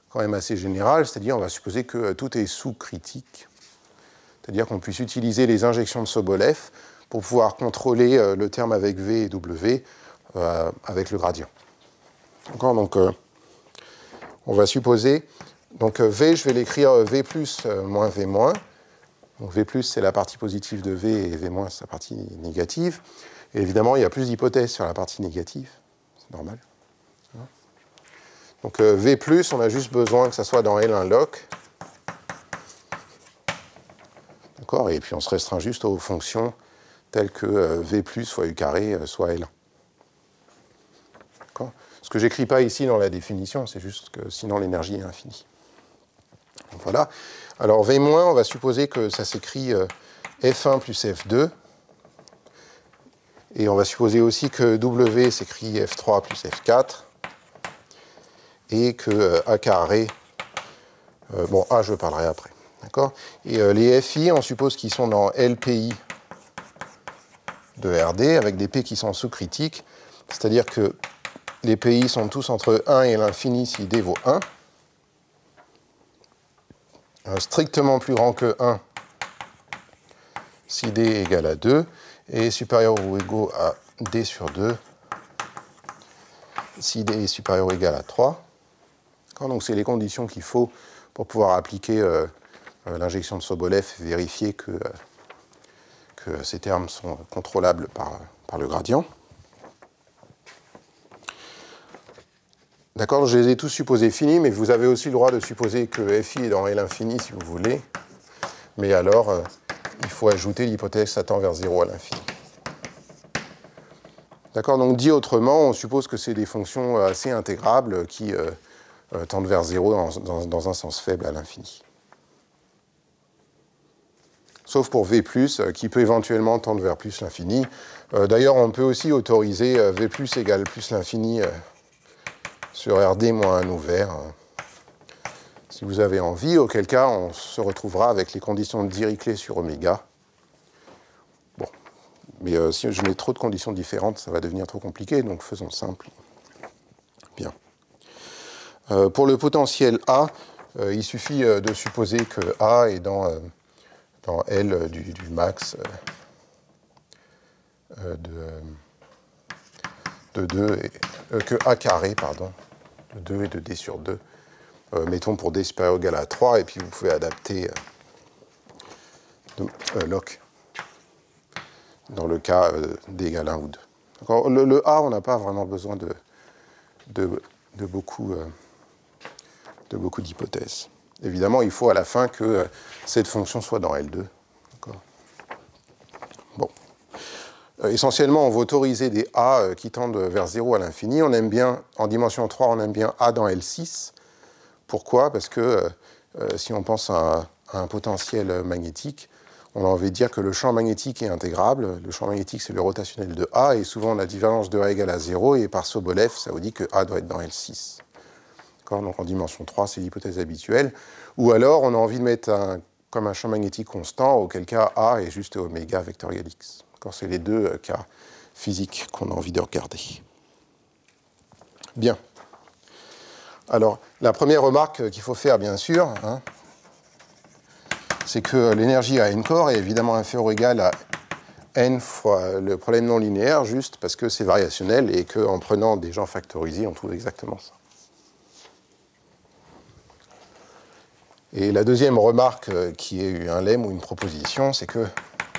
quand même assez général, c'est-à-dire on va supposer que euh, tout est sous-critique, c'est-à-dire qu'on puisse utiliser les injections de Sobolev pour pouvoir contrôler euh, le terme avec V et W euh, avec le gradient. D'accord, donc... Euh, on va supposer, donc V, je vais l'écrire V plus euh, moins V moins. Donc V plus, c'est la partie positive de V, et V moins, c'est la partie négative. Et évidemment, il y a plus d'hypothèses sur la partie négative. C'est normal. Donc euh, V plus, on a juste besoin que ça soit dans L un loc. D'accord? Et puis on se restreint juste aux fonctions telles que euh, V plus soit U carré, euh, soit L un. D'accord? Ce que je n'écris pas ici dans la définition, c'est juste que sinon l'énergie est infinie. Donc voilà. Alors V-, on va supposer que ça s'écrit F un plus F deux. Et on va supposer aussi que W s'écrit F trois plus F quatre. Et que A carré... Euh, bon, A, je parlerai après. D'accord? Et euh, les F I, on suppose qu'ils sont dans L P I de R D, avec des P qui sont sous-critiques. C'est-à-dire que... les P I sont tous entre un et l'infini si D vaut un. Euh, strictement plus grand que un si D est égal à deux. Et supérieur ou égaux à D sur deux si D est supérieur ou égal à trois. Donc c'est les conditions qu'il faut pour pouvoir appliquer euh, l'injection de Sobolev et vérifier que, euh, que ces termes sont contrôlables par, par le gradient. D'accord, je les ai tous supposés finis, mais vous avez aussi le droit de supposer que F I est dans L infini si vous voulez. Mais alors, euh, il faut ajouter l'hypothèse s'attend vers zéro à l'infini. D'accord, donc dit autrement, on suppose que c'est des fonctions assez intégrables qui euh, euh, tendent vers zéro dans, dans, dans un sens faible à l'infini. Sauf pour V plus, euh, qui peut éventuellement tendre vers plus l'infini. Euh, D'ailleurs, on peut aussi autoriser euh, V plus égale plus l'infini euh, sur R D moins un ouvert, hein, si vous avez envie, auquel cas on se retrouvera avec les conditions de Dirichlet sur oméga. Bon, mais euh, si je mets trop de conditions différentes, ça va devenir trop compliqué, donc faisons simple. Bien. Euh, pour le potentiel A, euh, il suffit euh, de supposer que A est dans, euh, dans L euh, du, du max euh, de, de deux, et, euh, que A carré, pardon, de deux et de D sur deux. Euh, mettons pour D supérieur ou égal à trois, et puis vous pouvez adapter euh, euh, Locke dans le cas euh, D égale un ou deux. Le, le A, on n'a pas vraiment besoin de, de, de beaucoup euh, de beaucoup d'hypothèses. Évidemment, il faut à la fin que euh, cette fonction soit dans L deux. Bon. Euh, essentiellement, on va autoriser des A euh, qui tendent vers zéro à l'infini. On aime bien, en dimension trois, on aime bien A dans L six. Pourquoi? Parce que euh, si on pense à, à un potentiel magnétique, on a envie de dire que le champ magnétique est intégrable. Le champ magnétique, c'est le rotationnel de A, et souvent la divergence de A égale à zéro, et par Sobolev, ça vous dit que A doit être dans L six. Donc en dimension trois, c'est l'hypothèse habituelle. Ou alors, on a envie de mettre un, comme un champ magnétique constant, auquel cas A est juste oméga vectoriel X. C'est les deux euh, cas physiques qu'on a envie de regarder. Bien. Alors, la première remarque qu'il faut faire, bien sûr, hein, c'est que l'énergie à n corps est évidemment inférieure ou égale à n fois le problème non linéaire, juste parce que c'est variationnel et qu'en prenant des gens factorisés, on trouve exactement ça. Et la deuxième remarque qui est un lemme ou une proposition, c'est que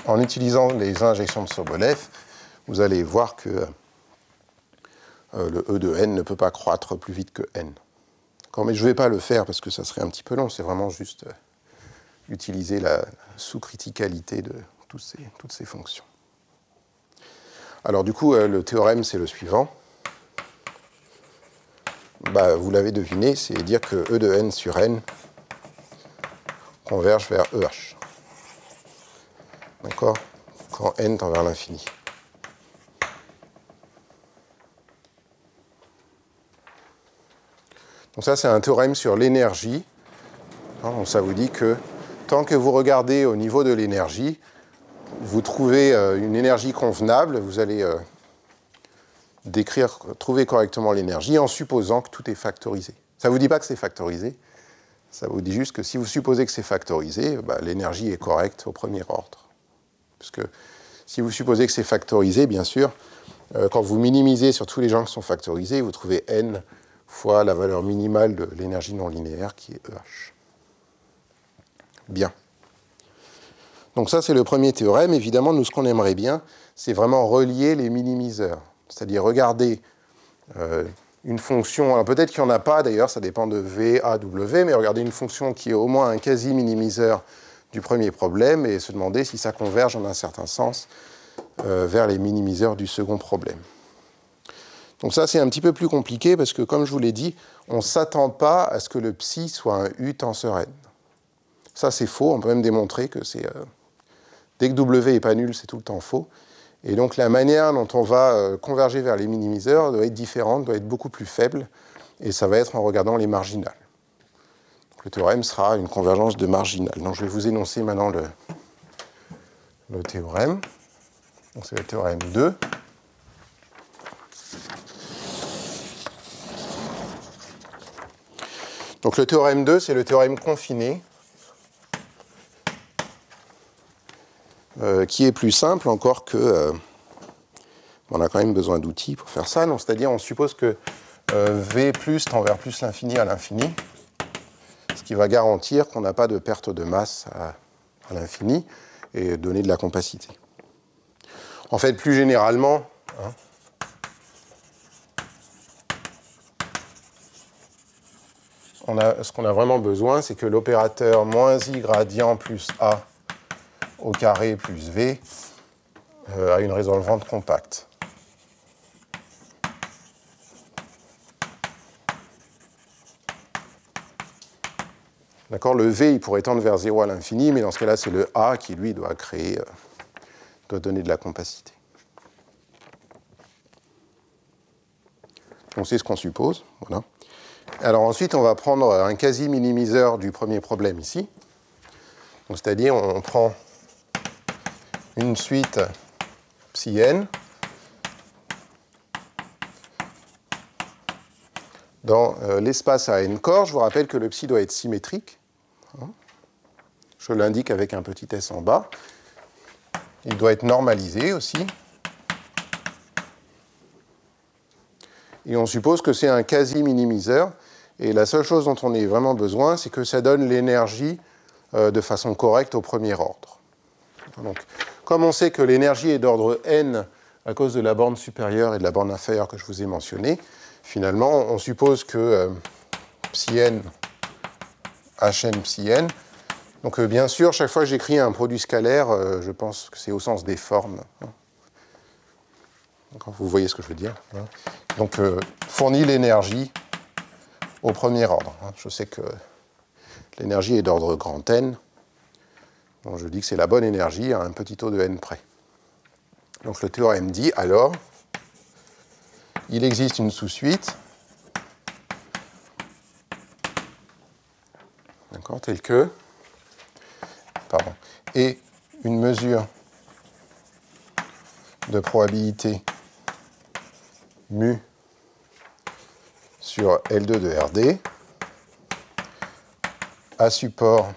en utilisant les injections de Sobolev, vous allez voir que euh, le E de n ne peut pas croître plus vite que n. Mais je ne vais pas le faire parce que ça serait un petit peu long, c'est vraiment juste euh, utiliser la sous-criticalité de tous ces, toutes ces fonctions. Alors du coup, euh, le théorème, c'est le suivant. Bah, vous l'avez deviné, c'est dire que E de n sur n converge vers E H. D'accord? Quand n tend vers l'infini. Donc ça, c'est un théorème sur l'énergie. Ça vous dit que tant que vous regardez au niveau de l'énergie, vous trouvez euh, une énergie convenable, vous allez euh, décrire, trouver correctement l'énergie en supposant que tout est factorisé. Ça ne vous dit pas que c'est factorisé, ça vous dit juste que si vous supposez que c'est factorisé, bah, l'énergie est correcte au premier ordre. Parce que si vous supposez que c'est factorisé, bien sûr, euh, quand vous minimisez sur tous les gens qui sont factorisés, vous trouvez n fois la valeur minimale de l'énergie non linéaire qui est E H. Bien. Donc ça, c'est le premier théorème. Évidemment, nous, ce qu'on aimerait bien, c'est vraiment relier les minimiseurs. C'est-à-dire regarder euh, une fonction... Alors peut-être qu'il n'y en a pas, d'ailleurs, ça dépend de V, A, W, mais regarder une fonction qui est au moins un quasi-minimiseur du premier problème et se demander si ça converge en un certain sens euh, vers les minimiseurs du second problème. Donc ça, c'est un petit peu plus compliqué parce que, comme je vous l'ai dit, on ne s'attend pas à ce que le psi soit un U tenseur N. Ça, c'est faux. On peut même démontrer que c'est... Euh, dès que W n'est pas nul, c'est tout le temps faux. Et donc, la manière dont on va euh, converger vers les minimiseurs doit être différente, doit être beaucoup plus faible. Et ça va être en regardant les marginales. Donc, le théorème sera une convergence de marginales. Donc, je vais vous énoncer maintenant le, le théorème. Donc, c'est le théorème deux. Donc le théorème deux, c'est le théorème confiné, euh, qui est plus simple encore que... Euh, on a quand même besoin d'outils pour faire ça, non? C'est-à-dire on suppose que euh, V plus tend vers plus l'infini à l'infini, ce qui va garantir qu'on n'a pas de perte de masse à, à l'infini et donner de la compacité. En fait, plus généralement... Hein, qu'on a, ce qu'on a vraiment besoin, c'est que l'opérateur moins i gradient plus a au carré plus v euh, a une résolvante compacte. D'accord, le v, il pourrait tendre vers zéro à l'infini, mais dans ce cas-là, c'est le a qui, lui, doit créer, euh, doit donner de la compacité. On sait ce qu'on suppose, voilà. Alors ensuite, on va prendre un quasi-minimiseur du premier problème ici. C'est-à-dire, on prend une suite psi n dans euh, l'espace à n corps. Je vous rappelle que le psi doit être symétrique. Je l'indique avec un petit s en bas. Il doit être normalisé aussi. Et on suppose que c'est un quasi-minimiseur. Et la seule chose dont on ait vraiment besoin, c'est que ça donne l'énergie euh, de façon correcte au premier ordre. Donc, comme on sait que l'énergie est d'ordre n à cause de la borne supérieure et de la borne inférieure que je vous ai mentionné, finalement, on suppose que euh, psi n, hn psi n. Donc euh, bien sûr, chaque fois que j'écris un produit scalaire, euh, je pense que c'est au sens des formes. Vous voyez ce que je veux dire. Donc, euh, fournit l'énergie au premier ordre. Je sais que l'énergie est d'ordre grand N. Donc, je dis que c'est la bonne énergie à un petit taux de N près. Donc, le théorème dit, alors, il existe une sous-suite, d'accord, telle que, pardon, et une mesure de probabilité mu sur L deux de R D à support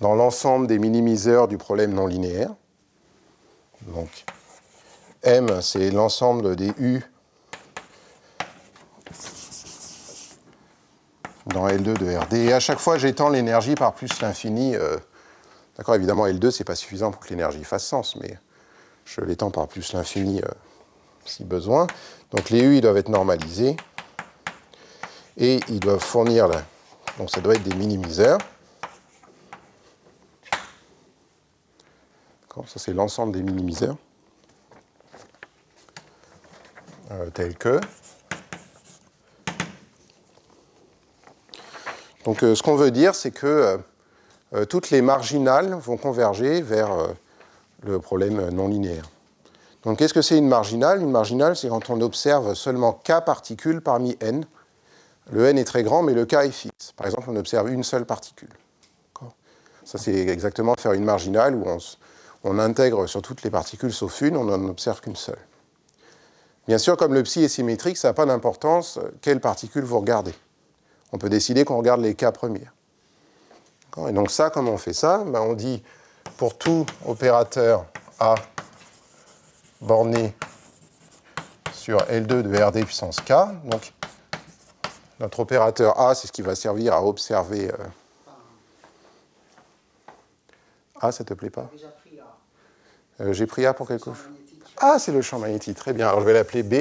dans l'ensemble des minimiseurs du problème non linéaire. Donc M, c'est l'ensemble des U dans L deux de R D. Et à chaque fois, j'étends l'énergie par plus l'infini. Euh, D'accord, évidemment, L deux, c'est pas suffisant pour que l'énergie fasse sens, mais je l'étends par plus l'infini euh, si besoin. Donc les U, ils doivent être normalisés et ils doivent fournir, la... donc ça doit être des minimiseurs. D'accord, ça c'est l'ensemble des minimiseurs, euh, tels que... Donc euh, ce qu'on veut dire, c'est que... Euh, Euh, toutes les marginales vont converger vers euh, le problème non linéaire. Donc qu'est-ce que c'est une marginale? Une marginale, c'est quand on observe seulement k particules parmi n. Le n est très grand, mais le k est fixe. Par exemple, on observe une seule particule. Ça, c'est exactement faire une marginale où on, on intègre sur toutes les particules sauf une, on n'en observe qu'une seule. Bien sûr, comme le psi est symétrique, ça n'a pas d'importance quelles particules vous regardez. On peut décider qu'on regarde les k premières. Et donc ça, comment on fait ça? Ben, on dit, pour tout opérateur A borné sur L deux de R D puissance K, donc notre opérateur A, c'est ce qui va servir à observer... Euh... Ah, ça te plaît pas? euh, J'ai pris A pour quelque chose. Ah, c'est le champ magnétique, très bien. Alors je vais l'appeler B,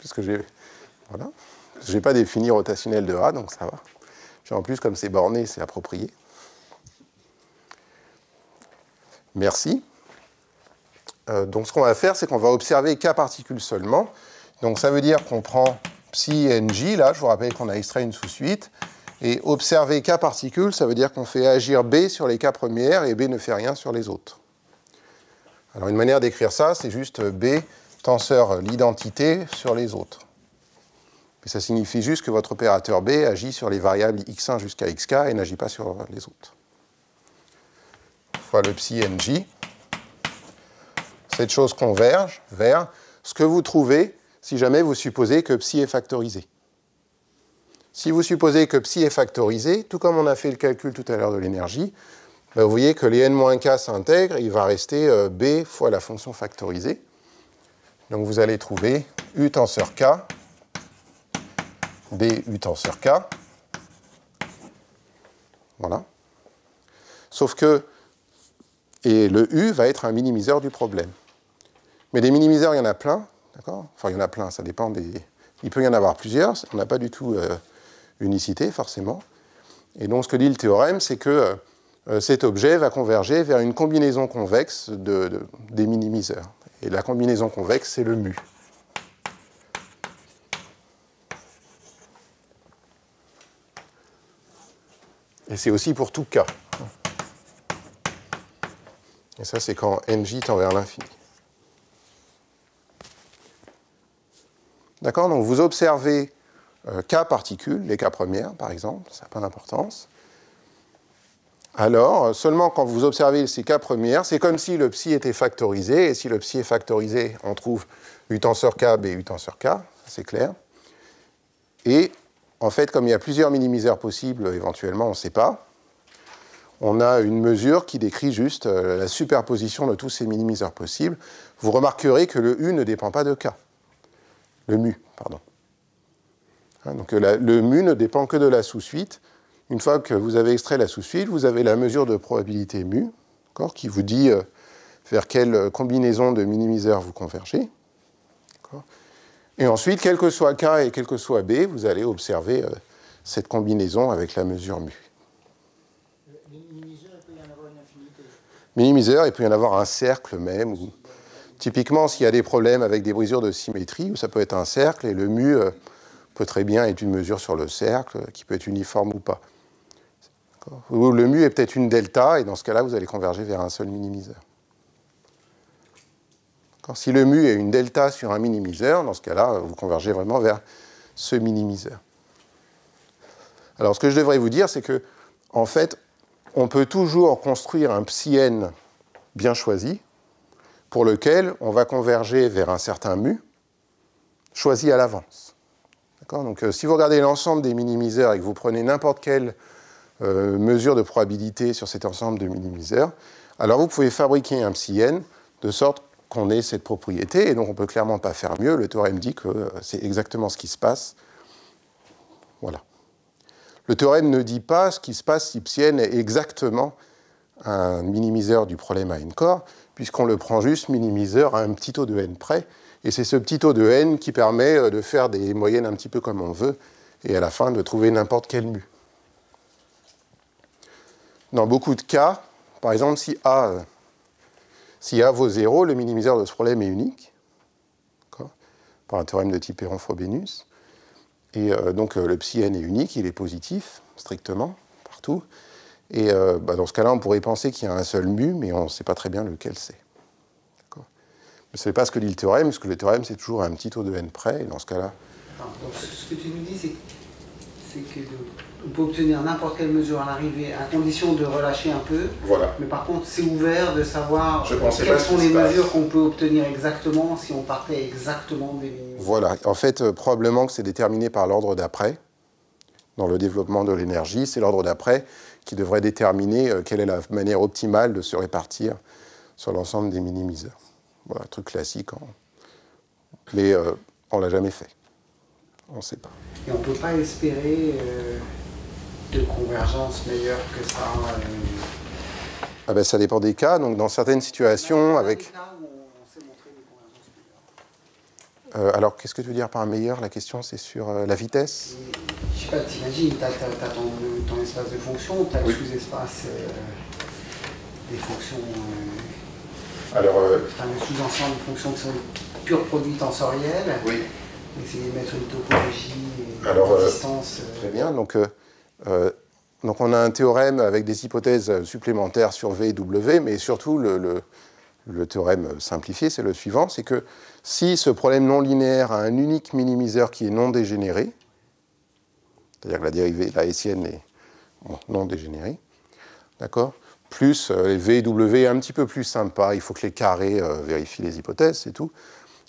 puisque j'ai... Voilà. Je n'ai pas défini rotationnel de A, donc ça va. En plus, comme c'est borné, c'est approprié. Merci. Euh, donc, ce qu'on va faire, c'est qu'on va observer k particules seulement. Donc, ça veut dire qu'on prend psi nj, là, je vous rappelle qu'on a extrait une sous-suite, et observer k particules, ça veut dire qu'on fait agir b sur les k premières, et b ne fait rien sur les autres. Alors, une manière d'écrire ça, c'est juste b tenseur l'identité sur les autres. Mais ça signifie juste que votre opérateur B agit sur les variables x un jusqu'à xk et n'agit pas sur les autres. Fois le psi nj. Cette chose converge vers ce que vous trouvez si jamais vous supposez que psi est factorisé. Si vous supposez que psi est factorisé, tout comme on a fait le calcul tout à l'heure de l'énergie, ben vous voyez que les n moins k s'intègrent et il va rester B fois la fonction factorisée. Donc vous allez trouver U tenseur k B U tenseur K. Voilà. Sauf que, et le U va être un minimiseur du problème. Mais des minimiseurs, il y en a plein, d'accord? Enfin, il y en a plein, ça dépend des Il peut y en avoir plusieurs, on n'a pas du tout euh, unicité forcément. Et donc ce que dit le théorème, c'est que euh, cet objet va converger vers une combinaison convexe de, de, des minimiseurs. Et la combinaison convexe, c'est le mu. Et c'est aussi pour tout K. Et ça, c'est quand N J tend vers l'infini. D'accord? Donc vous observez euh, K particules, les K premières par exemple, ça n'a pas d'importance. Alors, seulement quand vous observez ces K premières, c'est comme si le psi était factorisé, et si le psi est factorisé, on trouve U tenseur K, B U tenseur K, c'est clair. Et en fait, comme il y a plusieurs minimiseurs possibles, éventuellement, on ne sait pas, on a une mesure qui décrit juste euh, la superposition de tous ces minimiseurs possibles. Vous remarquerez que le U ne dépend pas de K. Le mu, pardon. Hein, donc la, le mu ne dépend que de la sous-suite. Une fois que vous avez extrait la sous-suite, vous avez la mesure de probabilité mu, qui vous dit euh, vers quelle combinaison de minimiseurs vous convergez. Et ensuite, quel que soit K et quel que soit B, vous allez observer euh, cette combinaison avec la mesure mu. Minimiseur, il peut y en avoir une infinité. Minimiseur, il peut y en avoir un cercle même. Où... Typiquement, s'il y a des problèmes avec des brisures de symétrie, où ça peut être un cercle, et le mu euh, peut très bien être une mesure sur le cercle, qui peut être uniforme ou pas. Ou le mu est peut-être une delta, et dans ce cas-là, vous allez converger vers un seul minimiseur. Si le mu est une delta sur un minimiseur, dans ce cas-là, vous convergez vraiment vers ce minimiseur. Alors, ce que je devrais vous dire, c'est que, en fait, on peut toujours construire un psi-n bien choisi, pour lequel on va converger vers un certain mu, choisi à l'avance. D'accord ? Donc, euh, si vous regardez l'ensemble des minimiseurs et que vous prenez n'importe quelle euh, mesure de probabilité sur cet ensemble de minimiseurs, alors vous pouvez fabriquer un psi-n de sorte qu'on ait cette propriété, et donc on ne peut clairement pas faire mieux. Le théorème dit que c'est exactement ce qui se passe. Voilà. Le théorème ne dit pas ce qui se passe si psi n est exactement un minimiseur du problème à n corps, puisqu'on le prend juste minimiseur à un petit taux de n près, et c'est ce petit taux de n qui permet de faire des moyennes un petit peu comme on veut, et à la fin de trouver n'importe quel mu. Dans beaucoup de cas, par exemple, si A... Si A vaut zéro, le minimiseur de ce problème est unique, par un théorème de type Héron-Frobenius. Et euh, donc euh, le psi-n est unique, il est positif, strictement, partout. Et euh, bah, dans ce cas-là, on pourrait penser qu'il y a un seul mu, mais on ne sait pas très bien lequel c'est. Ce n'est pas ce que dit le théorème, parce que le théorème, c'est toujours un petit taux de n près, et dans ce cas-là... Ce que tu nous dis, c'est que... On peut obtenir n'importe quelle mesure à l'arrivée, à condition de relâcher un peu. Voilà. Mais par contre, c'est ouvert de savoir Je quelles sont les mesures qu'on peut obtenir exactement si on partait exactement des minimiseurs. Voilà. En fait, euh, probablement que c'est déterminé par l'ordre d'après. Dans le développement de l'énergie, c'est l'ordre d'après qui devrait déterminer euh, quelle est la manière optimale de se répartir sur l'ensemble des minimiseurs. Voilà, un truc classique. Hein. Mais euh, on ne l'a jamais fait. On ne sait pas. Et on ne peut pas espérer... Euh... de convergence meilleure que ça euh... ah ben, ça dépend des cas. Donc, dans certaines situations, là, avec... Là où on s'est montré des convergences meilleures. Euh, alors, qu'est-ce que tu veux dire par meilleur? La question, c'est sur euh, la vitesse. Je sais pas, t'imagines, t'as, t'as, t'as ton, ton espace de fonction, t'as oui. le sous-espace euh, des fonctions... Euh, alors... Euh... T'as le sous-ensemble de fonctions qui sont purs produits tensoriels. Oui. Essayer de mettre une topologie, une distance... Euh... Très bien, donc... Euh... Euh, donc on a un théorème avec des hypothèses supplémentaires sur V et W, mais surtout le, le, le théorème simplifié, c'est le suivant, c'est que si ce problème non linéaire a un unique minimiseur qui est non dégénéré, c'est-à-dire que la dérivée, la Hessienne est bon, non dégénérée, d'accord, plus euh, V et W un petit peu plus sympa, il faut que les carrés euh, vérifient les hypothèses, c'est tout,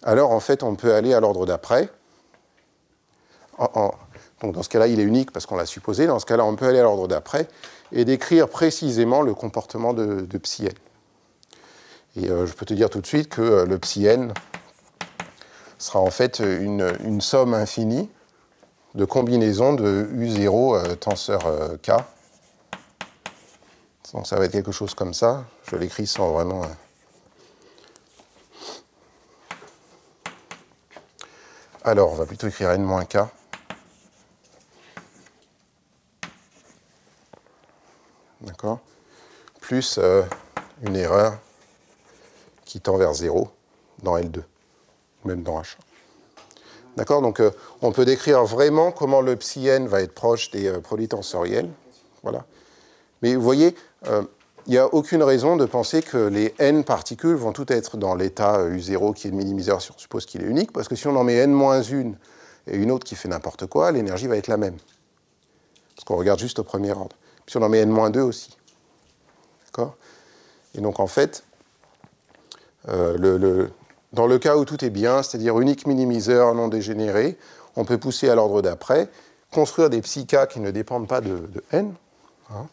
alors en fait on peut aller à l'ordre d'après, en... en Donc dans ce cas-là, il est unique parce qu'on l'a supposé. Dans ce cas-là, on peut aller à l'ordre d'après et décrire précisément le comportement de, de psi-n. Et euh, je peux te dire tout de suite que euh, le psi-n sera en fait une, une somme infinie de combinaisons de U zéro euh, tenseur euh, K. Donc ça va être quelque chose comme ça. Je l'écris sans vraiment... Euh... Alors, on va plutôt écrire N moins K. D'accord? Plus euh, une erreur qui tend vers zéro dans L deux, même dans H un. D'accord? Donc, euh, on peut décrire vraiment comment le psi-n va être proche des euh, produits tensoriels. Voilà. Mais vous voyez, euh, il n'y a aucune raison de penser que les n particules vont toutes être dans l'état U zéro qui est le minimiseur, si on suppose qu'il est unique, parce que si on en met n moins une et une autre qui fait n'importe quoi, l'énergie va être la même. Parce qu'on regarde juste au premier ordre. Puis on en met n moins deux aussi. D'accord? Et donc en fait, euh, le, le, dans le cas où tout est bien, c'est-à-dire unique minimiseur non dégénéré, on peut pousser à l'ordre d'après, construire des psi-k qui ne dépendent pas de, de n, hein,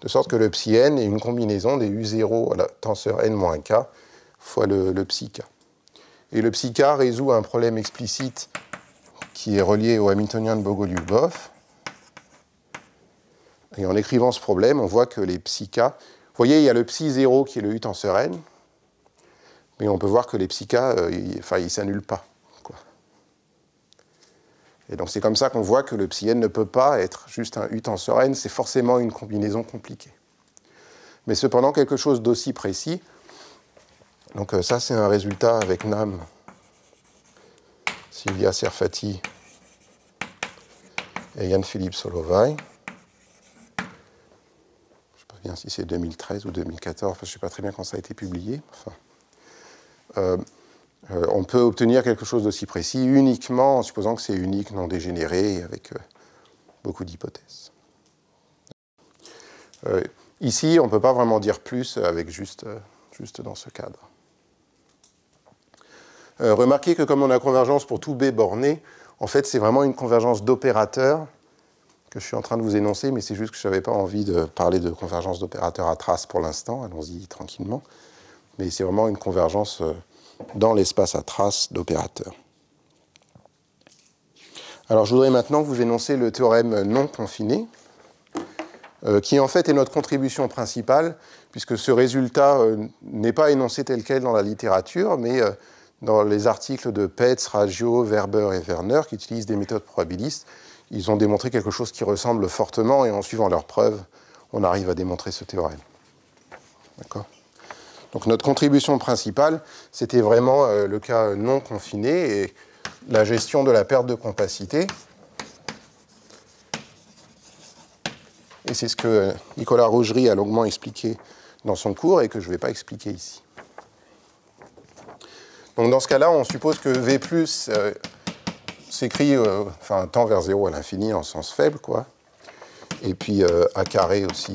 de sorte que le psi-n est une combinaison des U zéro à la tenseur n moins k fois le, le psi-k. Et le psi-k résout un problème explicite qui est relié au hamiltonien de Bogoliubov. Et en écrivant ce problème, on voit que les psi-k... Vous voyez, il y a le psi zéro qui est le U tenseur n, mais on peut voir que les psi-k, euh, ils, enfin, ils ne s'annulent pas. Quoi. Et donc c'est comme ça qu'on voit que le psi-n ne peut pas être juste un U tenseur n, c'est forcément une combinaison compliquée. Mais cependant, quelque chose d'aussi précis. Donc euh, ça, c'est un résultat avec Nam, Sylvia Serfati et Yann-Philippe Solovay. Bien, si c'est deux mille treize ou deux mille quatorze, parce que je ne sais pas très bien quand ça a été publié. Enfin, euh, euh, on peut obtenir quelque chose d'aussi précis uniquement en supposant que c'est unique, non dégénéré, avec euh, beaucoup d'hypothèses. Euh, ici, on ne peut pas vraiment dire plus avec juste, euh, juste dans ce cadre. Euh, remarquez que comme on a convergence pour tout B borné, en fait, c'est vraiment une convergence d'opérateurs que je suis en train de vous énoncer, mais c'est juste que je n'avais pas envie de parler de convergence d'opérateurs à trace pour l'instant, allons-y tranquillement. Mais c'est vraiment une convergence dans l'espace à trace d'opérateurs. Alors je voudrais maintenant vous énoncer le théorème non confiné, euh, qui en fait est notre contribution principale, puisque ce résultat euh, n'est pas énoncé tel quel dans la littérature, mais euh, dans les articles de Petz, Radio, Weber et Werner, qui utilisent des méthodes probabilistes. Ils ont démontré quelque chose qui ressemble fortement, et en suivant leurs preuves, on arrive à démontrer ce théorème. D'accord? Donc notre contribution principale, c'était vraiment euh, le cas non confiné et la gestion de la perte de compacité. Et c'est ce que Nicolas Rougerie a longuement expliqué dans son cours et que je ne vais pas expliquer ici. Donc dans ce cas-là, on suppose que V+... Euh, s'écrit, euh, enfin, tend vers zéro à l'infini en sens faible, quoi. Et puis euh, A carré aussi.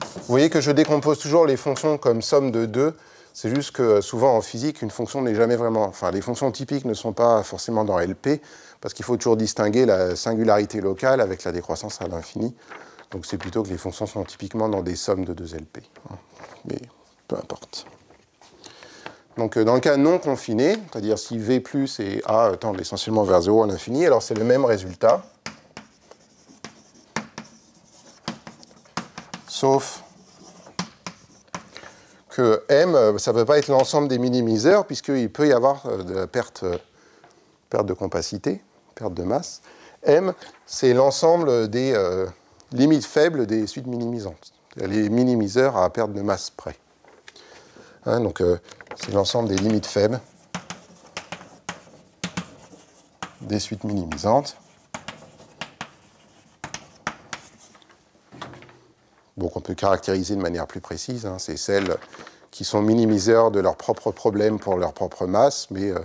Vous voyez que je décompose toujours les fonctions comme somme de deux. C'est juste que souvent en physique, une fonction n'est jamais vraiment... Enfin, les fonctions typiques ne sont pas forcément dans L P, parce qu'il faut toujours distinguer la singularité locale avec la décroissance à l'infini. Donc c'est plutôt que les fonctions sont typiquement dans des sommes de deux L P. Mais peu importe. Donc, dans le cas non confiné, c'est-à-dire si V plus et A tendent essentiellement vers zéro à l'infini, alors c'est le même résultat, sauf que M, ça ne peut pas être l'ensemble des minimiseurs, puisqu'il peut y avoir de la perte, perte de compacité, perte de masse. M, c'est l'ensemble des euh, limites faibles des suites minimisantes, les minimiseurs à perte de masse près. Hein, donc, euh, c'est l'ensemble des limites faibles des suites minimisantes. Donc, on peut caractériser de manière plus précise. Hein, c'est celles qui sont minimiseurs de leur propre problème pour leur propre masse, mais euh,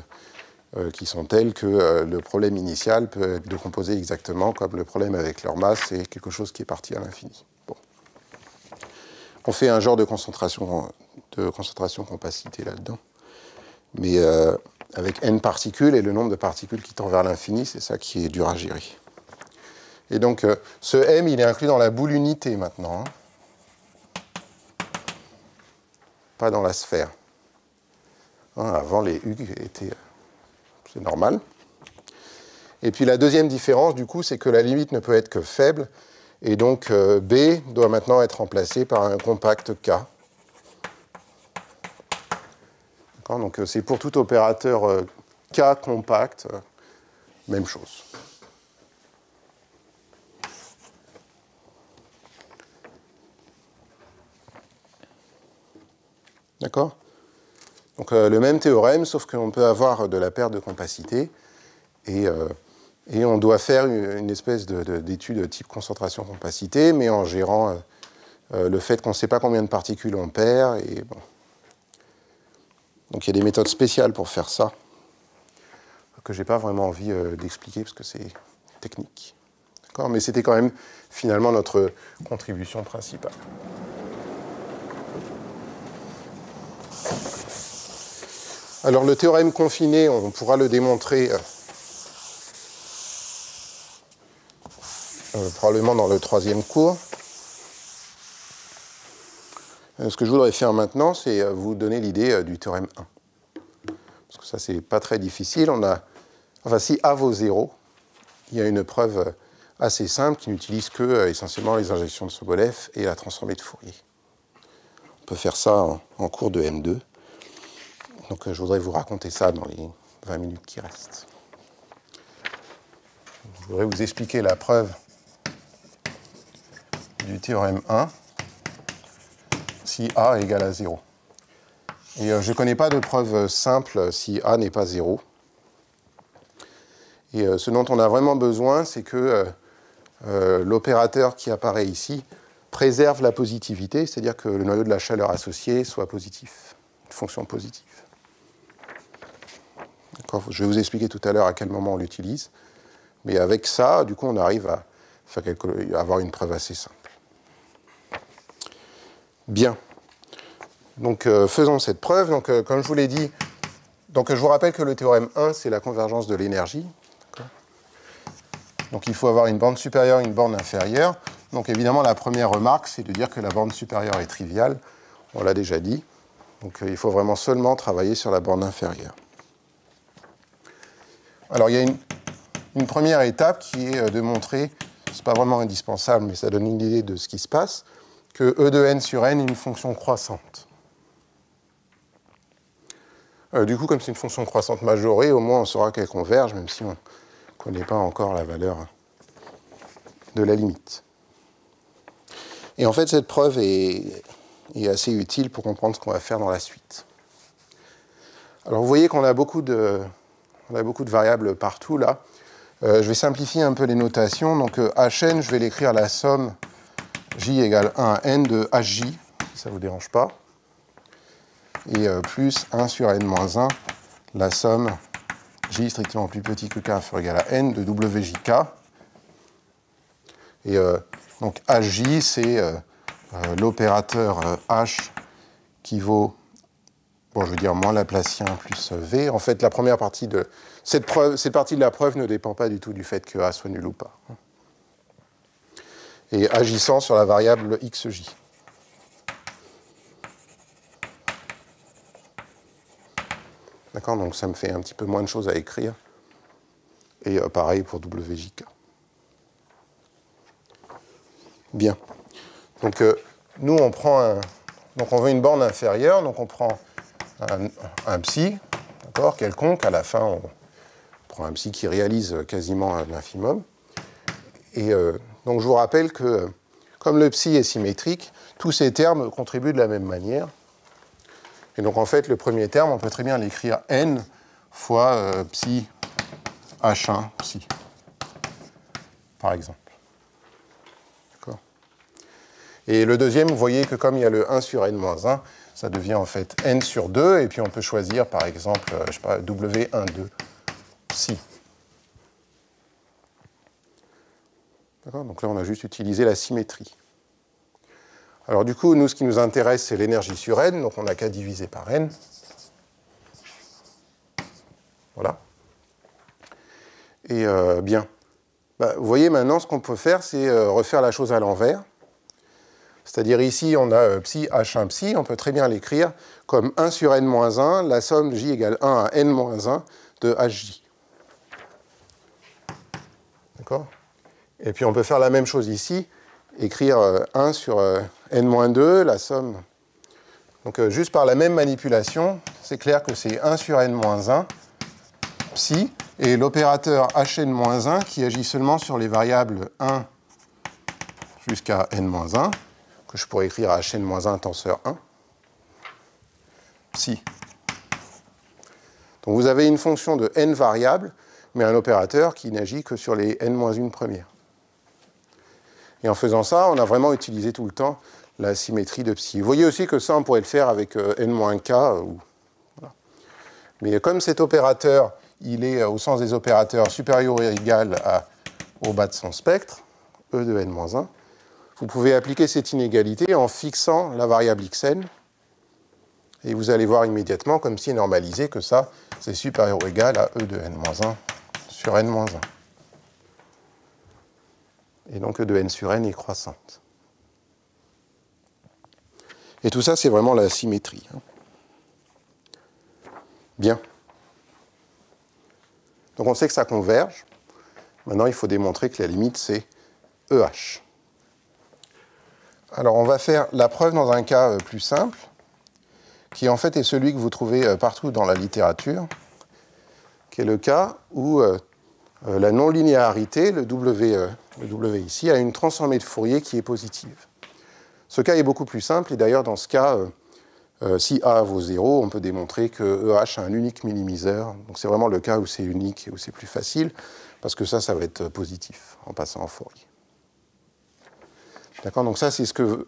euh, qui sont telles que euh, le problème initial peut être décomposé exactement comme le problème avec leur masse, c'est quelque chose qui est parti à l'infini. Bon. On fait un genre de concentration... de concentration-compacité là-dedans. Mais euh, avec n particules et le nombre de particules qui tend vers l'infini, c'est ça qui est dur à gérer. Et donc, euh, ce m, il est inclus dans la boule unité maintenant. Hein. Pas dans la sphère. Hein, avant, les U étaient... Euh, c'est normal. Et puis, la deuxième différence, du coup, c'est que la limite ne peut être que faible. Et donc, euh, B doit maintenant être remplacé par un compact K. Donc c'est pour tout opérateur K compact, même chose. D'accord? Donc euh, le même théorème, sauf qu'on peut avoir de la perte de compacité et, euh, et on doit faire une, une espèce d'étude de, de, type concentration-compacité, mais en gérant euh, euh, le fait qu'on ne sait pas combien de particules on perd. Et, bon. Donc il y a des méthodes spéciales pour faire ça, que je n'ai pas vraiment envie euh, d'expliquer parce que c'est technique. D'accord? Mais c'était quand même finalement notre contribution principale. Alors le théorème confiné, on pourra le démontrer euh, probablement dans le troisième cours. Euh, ce que je voudrais faire maintenant, c'est euh, vous donner l'idée euh, du théorème un. Parce que ça, c'est pas très difficile. On a, enfin, si A vaut zéro, il y a une preuve euh, assez simple qui n'utilise que euh, essentiellement les injections de Sobolev et la transformée de Fourier. On peut faire ça en, en cours de M deux. Donc, je voudrais vous raconter ça dans les vingt minutes qui restent. Je voudrais vous expliquer la preuve du théorème un si A égale à zéro. Et euh, je ne connais pas de preuve simple si A n'est pas zéro. Et euh, ce dont on a vraiment besoin, c'est que euh, euh, l'opérateur qui apparaît ici préserve la positivité, c'est-à-dire que le noyau de la chaleur associée soit positif, une fonction positive. Je vais vous expliquer tout à l'heure à quel moment on l'utilise. Mais avec ça, du coup, on arrive à, faire quelque, à avoir une preuve assez simple. Bien. Donc, euh, faisons cette preuve. Donc, euh, comme je vous l'ai dit, donc, je vous rappelle que le théorème un, c'est la convergence de l'énergie. Donc, il faut avoir une bande supérieure et une bande inférieure. Donc, évidemment, la première remarque, c'est de dire que la bande supérieure est triviale. On l'a déjà dit. Donc, euh, il faut vraiment seulement travailler sur la bande inférieure. Alors, il y a une, une première étape qui est de montrer, c'est pas vraiment indispensable, mais ça donne une idée de ce qui se passe, que E de n sur n est une fonction croissante. Euh, du coup, comme c'est une fonction croissante majorée, au moins on saura qu'elle converge, même si on ne connaît pas encore la valeur de la limite. Et en fait, cette preuve est, est assez utile pour comprendre ce qu'on va faire dans la suite. Alors, vous voyez qu'on a beaucoup de... On a beaucoup de variables partout, là. Euh, je vais simplifier un peu les notations. Donc, euh, Hn, je vais l'écrire la somme j égale un à n de Hj, si ça ne vous dérange pas, et euh, plus un sur n moins un, la somme j strictement plus petit que k inférieur égale à n de wjk. Et euh, donc, Hj, c'est euh, euh, l'opérateur euh, H qui vaut... Bon, je veux dire moins Laplacien plus V. En fait, la première partie de cette, preuve, cette partie de la preuve ne dépend pas du tout du fait que A soit nul ou pas. Et agissant sur la variable xj. D'accord? Donc ça me fait un petit peu moins de choses à écrire. Et euh, pareil pour wjk. Bien. Donc euh, nous, on prend un... Donc on veut une bande inférieure, donc on prend... Un, un psi, d'accord, quelconque, à la fin on prend un psi qui réalise quasiment l'infimum. Et euh, donc je vous rappelle que comme le psi est symétrique, tous ces termes contribuent de la même manière. Et donc en fait le premier terme, on peut très bien l'écrire n fois euh, psi H un psi, par exemple. D'accord. Et le deuxième, vous voyez que comme il y a le un sur n moins un, ça devient en fait n sur deux, et puis on peut choisir par exemple, je sais pas, W un deux psi. D'accord? Donc là, on a juste utilisé la symétrie. Alors du coup, nous, ce qui nous intéresse, c'est l'énergie sur n, donc on n'a qu'à diviser par n. Voilà. Et euh, bien, bah, vous voyez maintenant, ce qu'on peut faire, c'est euh, refaire la chose à l'envers. C'est-à-dire ici, on a euh, psi H un psi, on peut très bien l'écrire comme un sur n moins un, la somme j égale un à n moins un de Hj. D'accord? Et puis on peut faire la même chose ici, écrire euh, un sur euh, n moins deux, la somme... Donc euh, juste par la même manipulation, c'est clair que c'est un sur n moins un psi et l'opérateur hn-un qui agit seulement sur les variables un jusqu'à n-un, que je pourrais écrire à hn-un tenseur un, psi. Donc vous avez une fonction de n variables, mais un opérateur qui n'agit que sur les n-un premières. Et en faisant ça, on a vraiment utilisé tout le temps la symétrie de psi. Vous voyez aussi que ça, on pourrait le faire avec euh, n-k. Euh, ou, voilà. Mais comme cet opérateur, il est, euh, au sens des opérateurs, supérieur ou égal à, au bas de son spectre, e de n-un, vous pouvez appliquer cette inégalité en fixant la variable xn. Et vous allez voir immédiatement, comme si normalisé, que ça, c'est supérieur ou égal à e de n-un sur n-un. Et donc e de n sur n est croissante. Et tout ça, c'est vraiment la symétrie. Bien. Donc on sait que ça converge. Maintenant, il faut démontrer que la limite, c'est E H. Alors on va faire la preuve dans un cas plus simple, qui en fait est celui que vous trouvez partout dans la littérature, qui est le cas où euh, la non-linéarité, le W, euh, le W ici, a une transformée de Fourier qui est positive. Ce cas est beaucoup plus simple, et d'ailleurs dans ce cas, euh, euh, si A vaut zéro, on peut démontrer que E H a un unique minimiseur. Donc c'est vraiment le cas où c'est unique et où c'est plus facile, parce que ça, ça va être positif en passant en Fourier. D'accord, donc ça, c'est ce que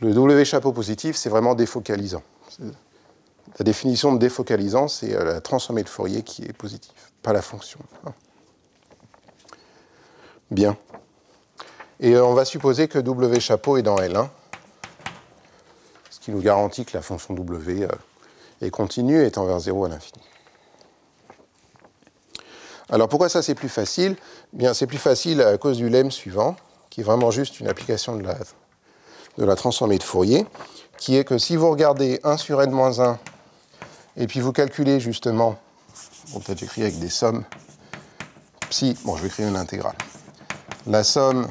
le W chapeau positif, c'est vraiment défocalisant. La définition de défocalisant, c'est la transformée de Fourier qui est positive, pas la fonction. Bien. Et on va supposer que W chapeau est dans L un, ce qui nous garantit que la fonction W est continue et tend vers zéro à l'infini. Alors pourquoi ça c'est plus facile? Bien, c'est plus facile à cause du lemme suivant, qui est vraiment juste une application de la, de la transformée de Fourier, qui est que si vous regardez un sur n-un, et puis vous calculez justement, bon, peut-être j'écris avec des sommes, psi, bon je vais écrire une intégrale, la somme...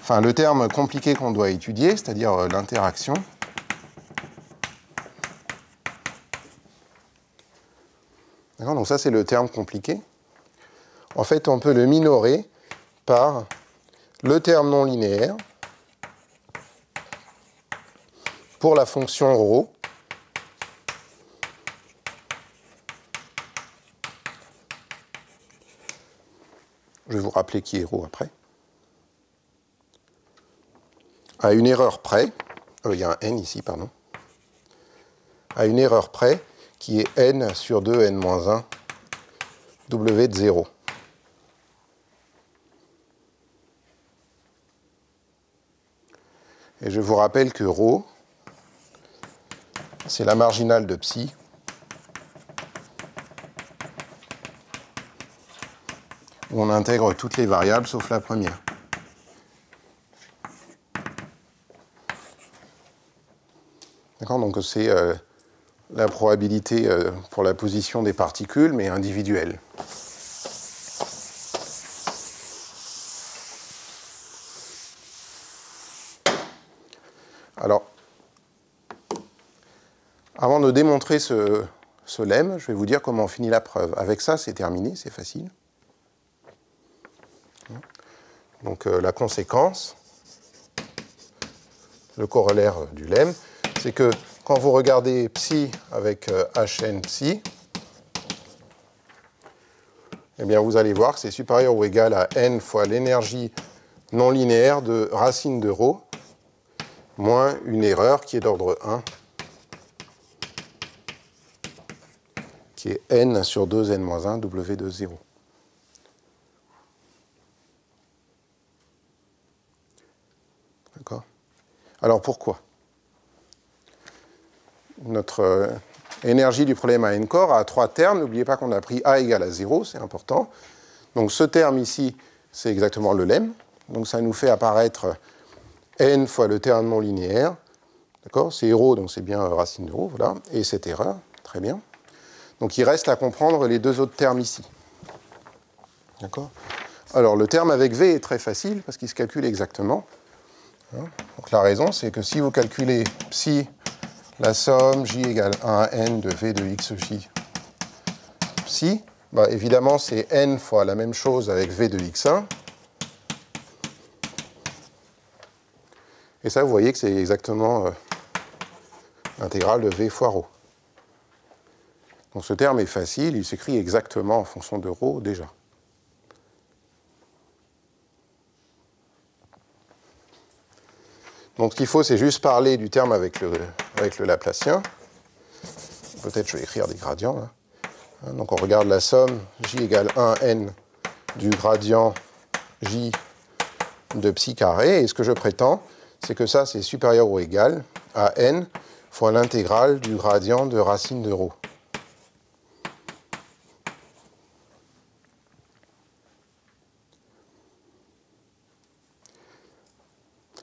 Enfin, le terme compliqué qu'on doit étudier, c'est-à-dire euh, l'interaction, d'accord, donc ça c'est le terme compliqué. En fait, on peut le minorer par le terme non linéaire pour la fonction ρ – je vais vous rappeler qui est ρ après – à une erreur près, euh, il y a un n ici, pardon, à une erreur près qui est n sur deux n-un w de zéro. Et je vous rappelle que ρ, c'est la marginale de psi où on intègre toutes les variables sauf la première. D'accord, donc c'est euh, la probabilité euh, pour la position des particules, mais individuelle. Alors, avant de démontrer ce, ce lemme, je vais vous dire comment on finit la preuve. Avec ça, c'est terminé, c'est facile. Donc euh, la conséquence, le corollaire du lemme, c'est que quand vous regardez psi avec euh, hn psi, eh bien vous allez voir que c'est supérieur ou égal à n fois l'énergie non linéaire de racine de ρ moins une erreur qui est d'ordre un, qui est n sur deux n-un w de zéro. D'accord? Alors pourquoi? Notre euh, énergie du problème à n corps a trois termes. N'oubliez pas qu'on a pris A égale à zéro, c'est important. Donc ce terme ici, c'est exactement le lemme. Donc ça nous fait apparaître n fois le terme non linéaire. D'accord? C'est ρ, donc c'est bien euh, racine de ρ, voilà. Et cette erreur, très bien. Donc il reste à comprendre les deux autres termes ici. D'accord? Alors le terme avec V est très facile parce qu'il se calcule exactement. Hein? Donc la raison, c'est que si vous calculez psi la somme j égale un à n de v de xj si, bah, évidemment, c'est n fois la même chose avec v de x un. Et ça, vous voyez que c'est exactement euh, l'intégrale de v fois rho. Donc ce terme est facile, il s'écrit exactement en fonction de rho déjà. Donc ce qu'il faut, c'est juste parler du terme avec le, avec le Laplacien. Peut-être je vais écrire des gradients, là. Donc on regarde la somme j égale un n du gradient j de psi carré. Et ce que je prétends, c'est que ça, c'est supérieur ou égal à n fois l'intégrale du gradient de racine de rho.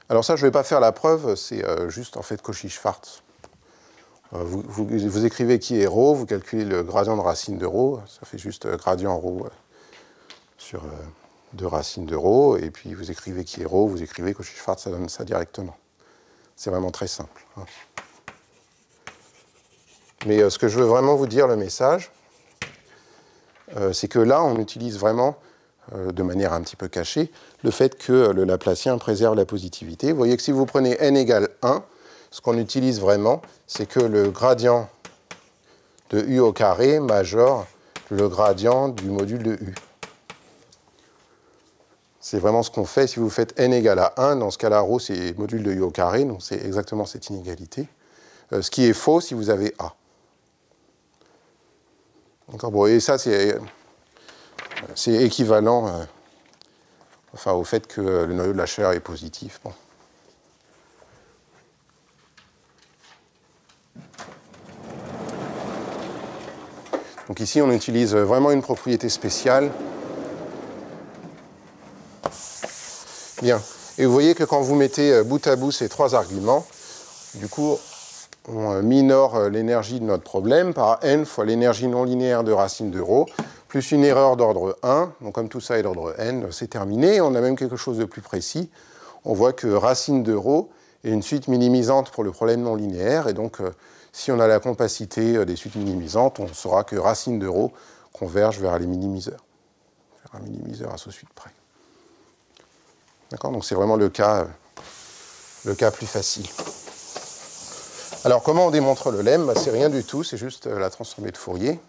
Alors ça, je ne vais pas faire la preuve, c'est euh, juste en fait Cauchy-Schwartz. Vous, vous, vous écrivez qui est rho, vous calculez le gradient de racine de rho, ça fait juste gradient rho sur euh, de racine de rho, et puis vous écrivez qui est rho, vous écrivez Cauchy-Schwartz, ça donne ça directement. C'est vraiment très simple, hein. Mais euh, ce que je veux vraiment vous dire, le message, euh, c'est que là, on utilise vraiment, euh, de manière un petit peu cachée, le fait que euh, le Laplacien préserve la positivité. Vous voyez que si vous prenez n égale un, ce qu'on utilise vraiment, c'est que le gradient de U au carré majore le gradient du module de U. C'est vraiment ce qu'on fait. Si vous faites n égale à un, dans ce cas-là, rho, c'est module de U au carré, donc c'est exactement cette inégalité. Euh, ce qui est faux si vous avez A. D'accord, bon, et ça, c'est c'est équivalent euh, enfin, au fait que le noyau de la chair est positif. Bon. Donc ici, on utilise vraiment une propriété spéciale. Bien. Et vous voyez que quand vous mettez bout à bout ces trois arguments, du coup, on minore l'énergie de notre problème par n fois l'énergie non linéaire de racine de rho, plus une erreur d'ordre un. Donc comme tout ça est d'ordre n, c'est terminé. Et on a même quelque chose de plus précis. On voit que racine de rho est une suite minimisante pour le problème non linéaire. Et donc, si on a la compacité des suites minimisantes, on saura que racine de rho converge vers les minimiseurs. Vers un minimiseur à ce suite près. D'accord? Donc c'est vraiment le cas, le cas plus facile. Alors comment on démontre le lemme? Bah, c'est rien du tout, c'est juste la transformée de Fourier.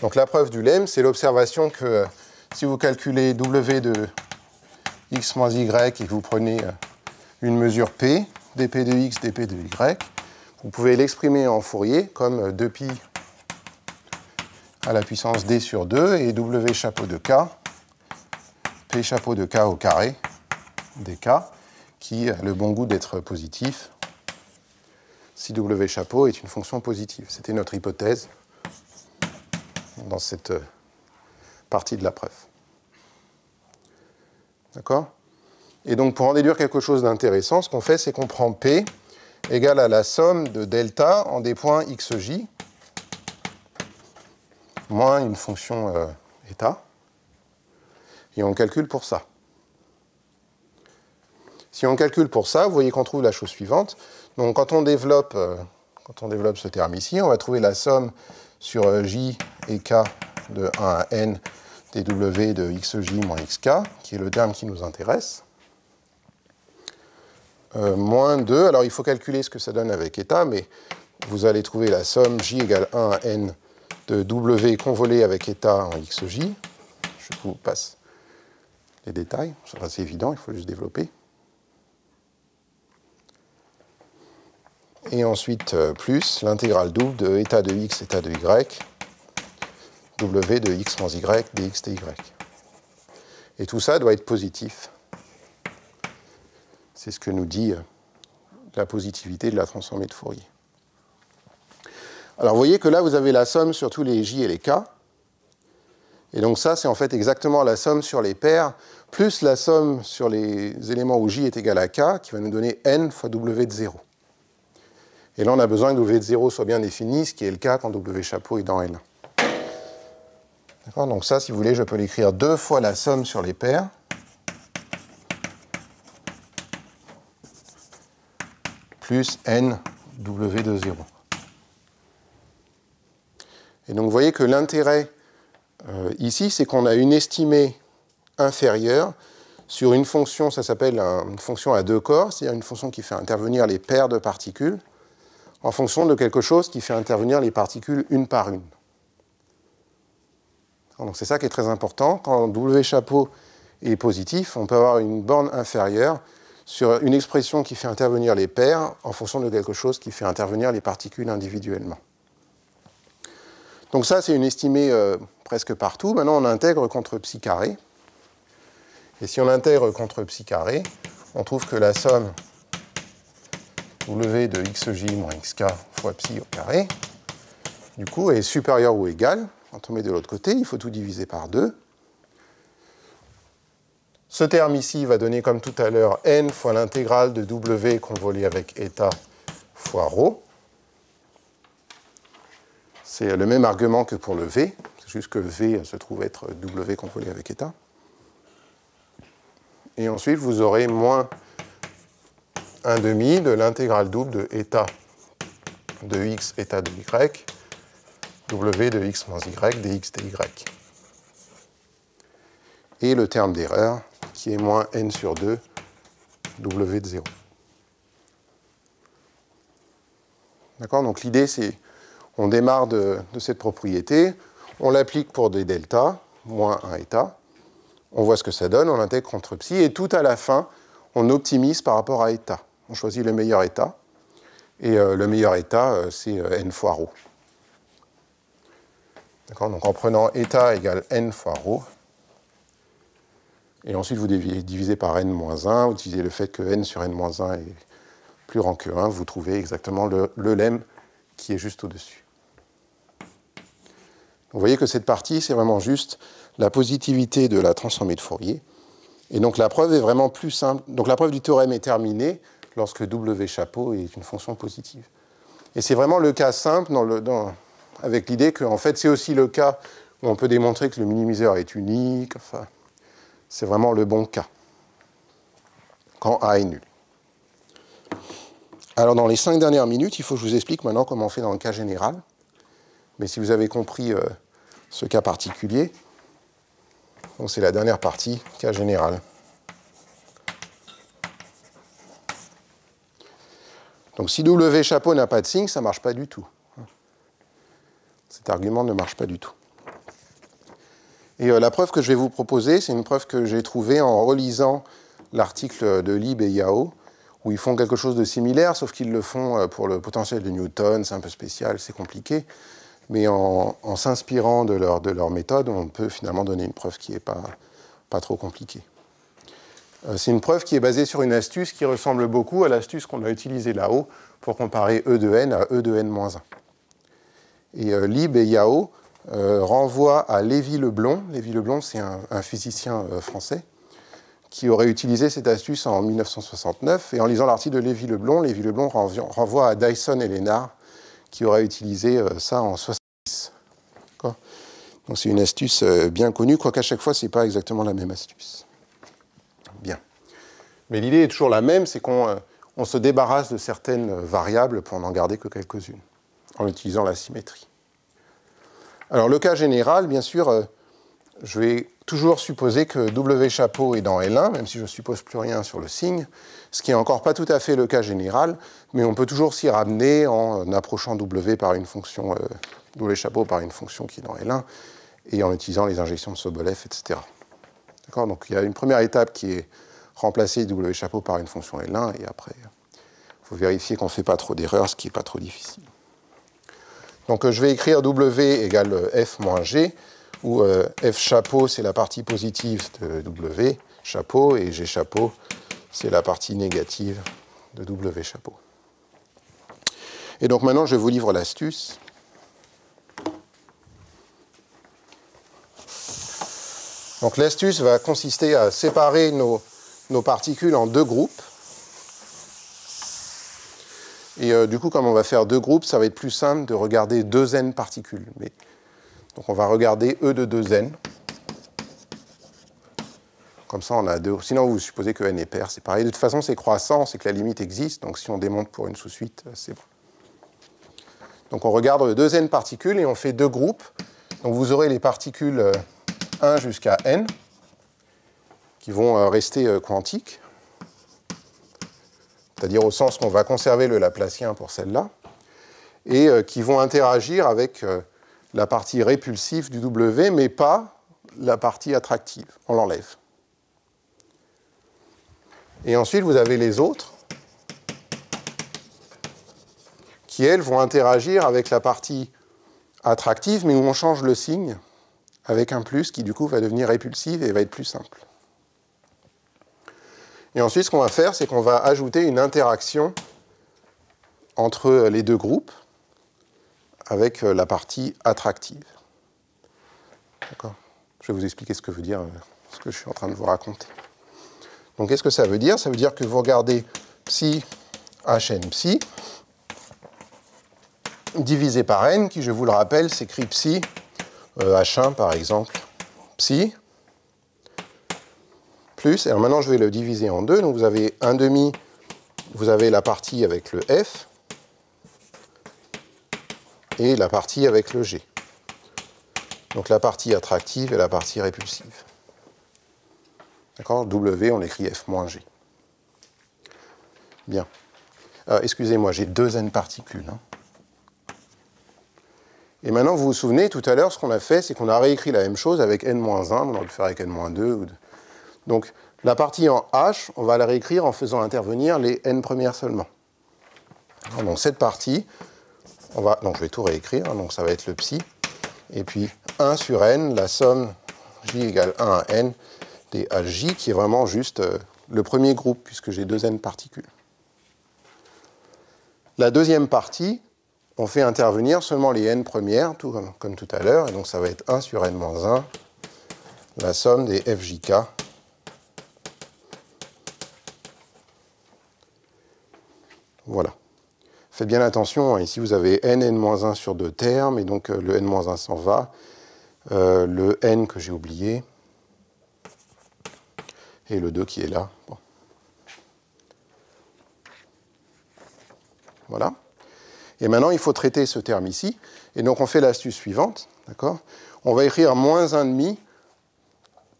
Donc la preuve du lemme, c'est l'observation que si vous calculez W de x moins y et que vous prenez une mesure P, dp de x, dp de y, vous pouvez l'exprimer en Fourier comme deux pi à la puissance d sur deux et W chapeau de k, P chapeau de k au carré, dk, qui a le bon goût d'être positif si W chapeau est une fonction positive. C'était notre hypothèse dans cette partie de la preuve. D'accord? Et donc, pour en déduire quelque chose d'intéressant, ce qu'on fait, c'est qu'on prend P égale à la somme de delta en des points xj moins une fonction euh, état, et on le calcule pour ça. Si on calcule pour ça, vous voyez qu'on trouve la chose suivante. Donc, quand on développe, euh, quand on développe ce terme ici, on va trouver la somme sur euh, j et k de un à n dw de xj moins xk, qui est le terme qui nous intéresse, euh, moins deux, alors il faut calculer ce que ça donne avec état, mais vous allez trouver la somme j égale un à n de w convolé avec état en xj, je vous passe les détails, c'est évident, il faut juste développer, et ensuite euh, plus l'intégrale double de état de x, état de y, W de x moins y, dx, dy. Et tout ça doit être positif. C'est ce que nous dit la positivité de la transformée de Fourier. Alors vous voyez que là, vous avez la somme sur tous les j et les k. Et donc ça, c'est en fait exactement la somme sur les paires, plus la somme sur les éléments où j est égal à k, qui va nous donner n fois w de zéro. Et là, on a besoin que w de zéro soit bien défini, ce qui est le cas quand w chapeau est dans L un. Donc ça, si vous voulez, je peux l'écrire deux fois la somme sur les paires plus n w de zéro. Et donc vous voyez que l'intérêt euh, ici, c'est qu'on a une estimée inférieure sur une fonction, ça s'appelle un, une fonction à deux corps, c'est-à-dire une fonction qui fait intervenir les paires de particules, en fonction de quelque chose qui fait intervenir les particules une par une. Alors, donc c'est ça qui est très important. Quand W chapeau est positif, on peut avoir une borne inférieure sur une expression qui fait intervenir les paires en fonction de quelque chose qui fait intervenir les particules individuellement. Donc ça, c'est une estimée euh, presque partout. Maintenant, on intègre contre psi carré. Et si on intègre contre psi carré, on trouve que la somme W de xj moins xk fois psi au carré, du coup, est supérieure ou égale. Quand on met de l'autre côté, il faut tout diviser par deux. Ce terme ici va donner, comme tout à l'heure, n fois l'intégrale de w convolée avec eta fois rho. C'est le même argument que pour le v, c'est juste que v se trouve être w convolée avec eta. Et ensuite, vous aurez moins un demi de l'intégrale double de eta de x, eta de y, w de x moins y, dx dy. Et le terme d'erreur, qui est moins n sur deux, w de zéro. D'accord? Donc l'idée, c'est on démarre de, de cette propriété, on l'applique pour des deltas, moins un eta, on voit ce que ça donne, on intègre contre psi, et tout à la fin, on optimise par rapport à eta. On choisit le meilleur eta, et euh, le meilleur eta, euh, c'est euh, n fois rho. D'accord? Donc en prenant eta égale n fois rho, et ensuite, vous divisez par n moins un, utilisez le fait que n sur n moins un est plus grand que un, vous trouvez exactement le, le lemme qui est juste au-dessus. Vous voyez que cette partie, c'est vraiment juste la positivité de la transformée de Fourier. Et donc la preuve est vraiment plus simple. Donc la preuve du théorème est terminée lorsque W chapeau est une fonction positive. Et c'est vraiment le cas simple dans le, dans, avec l'idée que en fait, c'est aussi le cas où on peut démontrer que le minimiseur est unique, enfin... C'est vraiment le bon cas, quand A est nul. Alors dans les cinq dernières minutes, il faut que je vous explique maintenant comment on fait dans le cas général. Mais si vous avez compris euh, ce cas particulier, donc c'est la dernière partie, cas général. Donc si W chapeau n'a pas de signe, ça ne marche pas du tout. Cet argument ne marche pas du tout. Et euh, la preuve que je vais vous proposer, c'est une preuve que j'ai trouvée en relisant l'article de Lieb et Yau, où ils font quelque chose de similaire, sauf qu'ils le font pour le potentiel de Newton, c'est un peu spécial, c'est compliqué. Mais en, en s'inspirant de leur, de leur méthode, on peut finalement donner une preuve qui n'est pas, pas trop compliquée. Euh, c'est une preuve qui est basée sur une astuce qui ressemble beaucoup à l'astuce qu'on a utilisée là-haut pour comparer E de n à E de n moins un. Et euh, Lieb et Yau Euh, renvoie à Lévy-Leblond. Lévy-Leblond, c'est un, un physicien euh, français qui aurait utilisé cette astuce en mille neuf cent soixante-neuf. Et en lisant l'article de Lévy-Leblond, Lévy-Leblond renvoie, renvoie à Dyson et Lénard qui auraient utilisé euh, ça en mille neuf cent soixante-dix. Donc c'est une astuce euh, bien connue, quoiqu'à chaque fois, ce n'est pas exactement la même astuce. Bien. Mais l'idée est toujours la même, c'est qu'on euh, on se débarrasse de certaines variables pour n'en garder que quelques-unes, en utilisant la symétrie. Alors le cas général, bien sûr, euh, je vais toujours supposer que W chapeau est dans L un, même si je ne suppose plus rien sur le signe, ce qui n'est encore pas tout à fait le cas général, mais on peut toujours s'y ramener en approchant W par une fonction, euh, W chapeau par une fonction qui est dans L un, et en utilisant les injections de Sobolev, et cetera. D'accord? Donc il y a une première étape qui est remplacer W chapeau par une fonction L un, et après, il faut vérifier qu'on ne fait pas trop d'erreurs, ce qui n'est pas trop difficile. Donc je vais écrire W égale F moins G, où euh, F chapeau, c'est la partie positive de W chapeau, et G chapeau, c'est la partie négative de W chapeau. Et donc maintenant, je vous livre l'astuce. Donc l'astuce va consister à séparer nos, nos particules en deux groupes. Et euh, du coup, comme on va faire deux groupes, ça va être plus simple de regarder deux n particules. Mais... Donc on va regarder E de deux n. Comme ça, on a deux. Sinon, vous supposez que n est pair, c'est pareil. De toute façon, c'est croissant, c'est que la limite existe. Donc, si on démonte pour une sous-suite, c'est bon. Donc, on regarde deux n particules et on fait deux groupes. Donc, vous aurez les particules un jusqu'à n qui vont rester quantiques. C'est-à-dire au sens qu'on va conserver le laplacien pour celle-là, et qui vont interagir avec la partie répulsive du W, mais pas la partie attractive. On l'enlève. Et ensuite, vous avez les autres qui, elles, vont interagir avec la partie attractive, mais où on change le signe avec un plus qui, du coup, va devenir répulsive et va être plus simple. Et ensuite, ce qu'on va faire, c'est qu'on va ajouter une interaction entre les deux groupes avec la partie attractive. D'accord ? Je vais vous expliquer ce que veut dire ce que je suis en train de vous raconter. Donc, qu'est-ce que ça veut dire? Ça veut dire que vous regardez psi hn psi divisé par n, qui, je vous le rappelle, s'écrit psi euh, h un, par exemple, psi, plus, alors maintenant je vais le diviser en deux, donc vous avez un demi, vous avez la partie avec le f et la partie avec le g. Donc la partie attractive et la partie répulsive. D'accord? W, on l'écrit f moins g. Bien. Euh, excusez-moi, j'ai deux n particules. Hein. Et maintenant, vous vous souvenez, tout à l'heure, ce qu'on a fait, c'est qu'on a réécrit la même chose avec n moins un, on va le faire avec n moins deux. Donc, la partie en H, on va la réécrire en faisant intervenir les n premières seulement. Donc, cette partie, on va, donc je vais tout réécrire, donc ça va être le psi, et puis un sur n, la somme j égale un à n, des H J, qui est vraiment juste euh, le premier groupe, puisque j'ai deux n particules. La deuxième partie, on fait intervenir seulement les n premières, tout comme, comme tout à l'heure, et donc ça va être un sur n moins un, la somme des F J K, voilà. Faites bien attention, hein, ici vous avez n, n moins un sur deux termes, et donc euh, le n moins un s'en va, euh, le n que j'ai oublié, et le deux qui est là. Bon. Voilà. Et maintenant, il faut traiter ce terme ici. Et donc, on fait l'astuce suivante. D'accord ? On va écrire moins un virgule cinq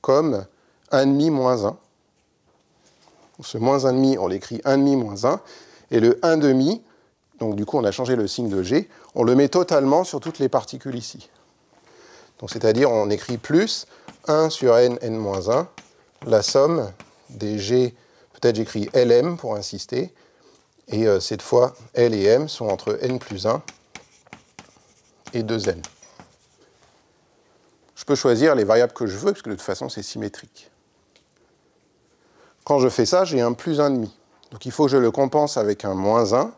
comme un virgule cinq moins un. Ce moins un virgule cinq, on l'écrit un virgule cinq moins un. Et le un virgule cinq, donc du coup, on a changé le signe de G, on le met totalement sur toutes les particules ici. Donc, c'est-à-dire, on écrit plus un sur n, n moins un, la somme des G, peut-être j'écris L M pour insister, et euh, cette fois L et M sont entre n plus un et deux n. Je peux choisir les variables que je veux, parce que de toute façon c'est symétrique. Quand je fais ça, j'ai un plus un virgule cinq. Donc il faut que je le compense avec un moins un,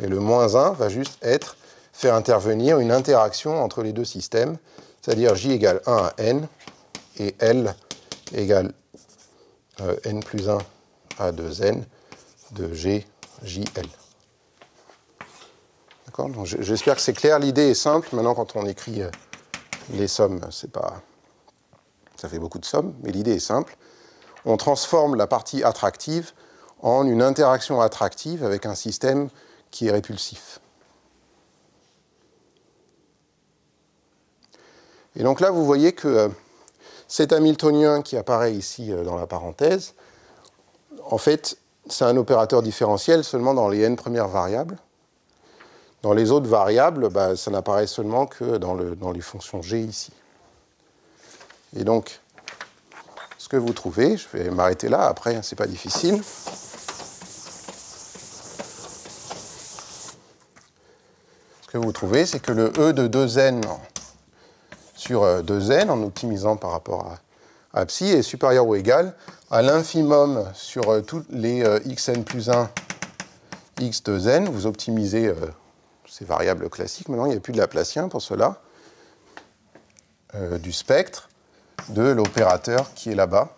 et le moins un va juste être faire intervenir une interaction entre les deux systèmes, c'est-à-dire J égale un à n, et L égale euh, n plus un à deux n de G, J, L. D'accord ? Donc j'espère que c'est clair. L'idée est simple. Maintenant, quand on écrit euh, les sommes, c'est pas... ça fait beaucoup de sommes, mais l'idée est simple. On transforme la partie attractive en une interaction attractive avec un système qui est répulsif. Et donc là, vous voyez que... Euh, cet hamiltonien qui apparaît ici dans la parenthèse, en fait, c'est un opérateur différentiel seulement dans les n premières variables. Dans les autres variables, bah, ça n'apparaît seulement que dans, le, dans les fonctions g ici. Et donc, ce que vous trouvez, je vais m'arrêter là, après, c'est pas difficile. Ce que vous trouvez, c'est que le E de deux n... sur deux n, en optimisant par rapport à, à psi, est supérieur ou égal à l'infimum sur euh, tous les euh, xn plus un, x deux n. Vous optimisez euh, ces variables classiques. Maintenant, il n'y a plus de laplacien pour cela, euh, du spectre de l'opérateur qui est là-bas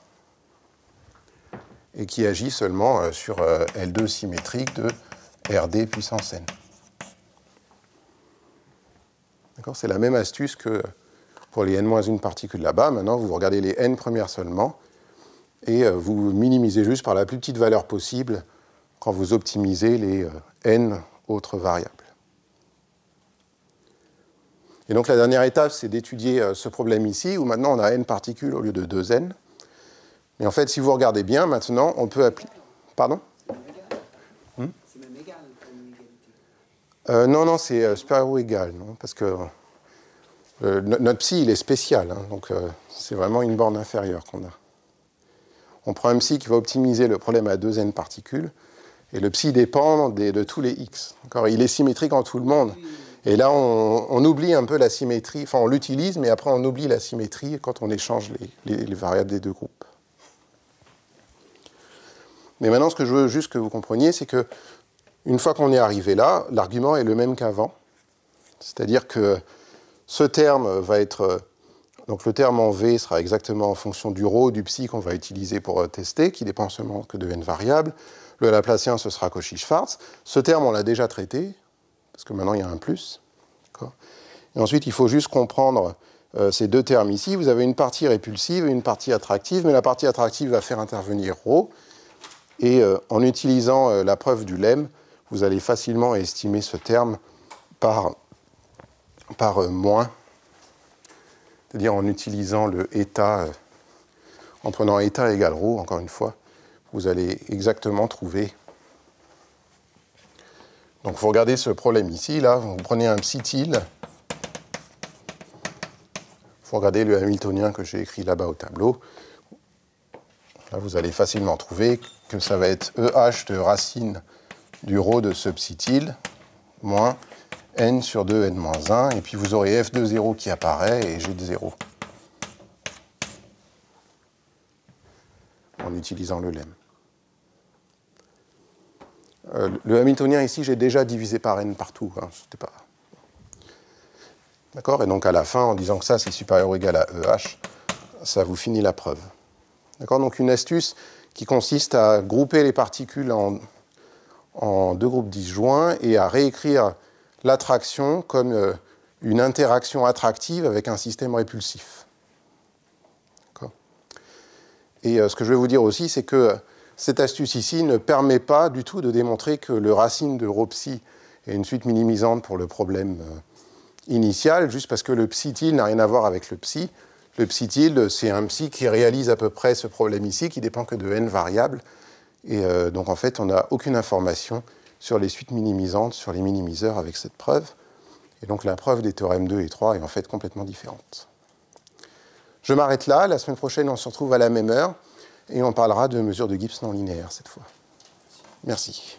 et qui agit seulement euh, sur euh, L deux symétrique de R D puissance n. D'accord ? C'est la même astuce que... pour les n moins un particules là-bas. Maintenant, vous regardez les n premières seulement et vous minimisez juste par la plus petite valeur possible quand vous optimisez les n autres variables. Et donc la dernière étape, c'est d'étudier ce problème ici, où maintenant on a n particules au lieu de deux n. Mais en fait, si vous regardez bien, maintenant, on peut appliquer... Pardon ? C'est même égal pour une égalité. Euh, non, non, c'est euh, supérieur ou égal, non, parce que euh, notre psi, il est spécial, hein, donc euh, c'est vraiment une borne inférieure qu'on a. On prend un psi qui va optimiser le problème à deux n particules, et le psi dépend des, de tous les x. Il est symétrique en tout le monde. Oui. Et là, on, on oublie un peu la symétrie, enfin on l'utilise, mais après on oublie la symétrie quand on échange les, les, les variables des deux groupes. Mais maintenant, ce que je veux juste que vous compreniez, c'est que une fois qu'on est arrivé là, l'argument est le même qu'avant. C'est-à-dire que ce terme va être... Donc le terme en V sera exactement en fonction du rho, du psi qu'on va utiliser pour tester, qui dépend seulement que de n variables. Le laplacien, ce sera Cauchy-Schwarz. Ce terme, on l'a déjà traité, parce que maintenant, il y a un plus. Et ensuite, il faut juste comprendre euh, ces deux termes ici. Vous avez une partie répulsive et une partie attractive, mais la partie attractive va faire intervenir rho. Et euh, en utilisant euh, la preuve du lemme, vous allez facilement estimer ce terme par, par euh, moins, c'est-à-dire en utilisant le état, euh, en prenant état égale rho, encore une fois, vous allez exactement trouver. Donc vous regardez ce problème ici, là, vous prenez un psi tilde, vous regardez le hamiltonien que j'ai écrit là-bas au tableau, là vous allez facilement trouver que ça va être E H de racine du rho de ce psi tilde moins n sur deux n moins un, et puis vous aurez f de zéro qui apparaît et g de zéro, en utilisant le lemme. Euh, le hamiltonien ici, j'ai déjà divisé par n partout, hein, c'était pas... D'accord. Et donc à la fin, en disant que ça c'est supérieur ou égal à E H, ça vous finit la preuve. D'accord. Donc une astuce qui consiste à grouper les particules en, en deux groupes disjoints et à réécrire l'attraction comme euh, une interaction attractive avec un système répulsif. Et euh, ce que je vais vous dire aussi, c'est que euh, cette astuce ici ne permet pas du tout de démontrer que le racine de rho psi est une suite minimisante pour le problème euh, initial, juste parce que le psi tilde n'a rien à voir avec le psi. Le psi tilde, c'est un psi qui réalise à peu près ce problème ici, qui dépend que de n variables. Et euh, donc, en fait, on n'a aucune information sur les suites minimisantes, sur les minimiseurs avec cette preuve. Et donc, la preuve des théorèmes deux et trois est en fait complètement différente. Je m'arrête là. La semaine prochaine, on se retrouve à la même heure et on parlera de mesures de Gibbs non linéaires cette fois. Merci.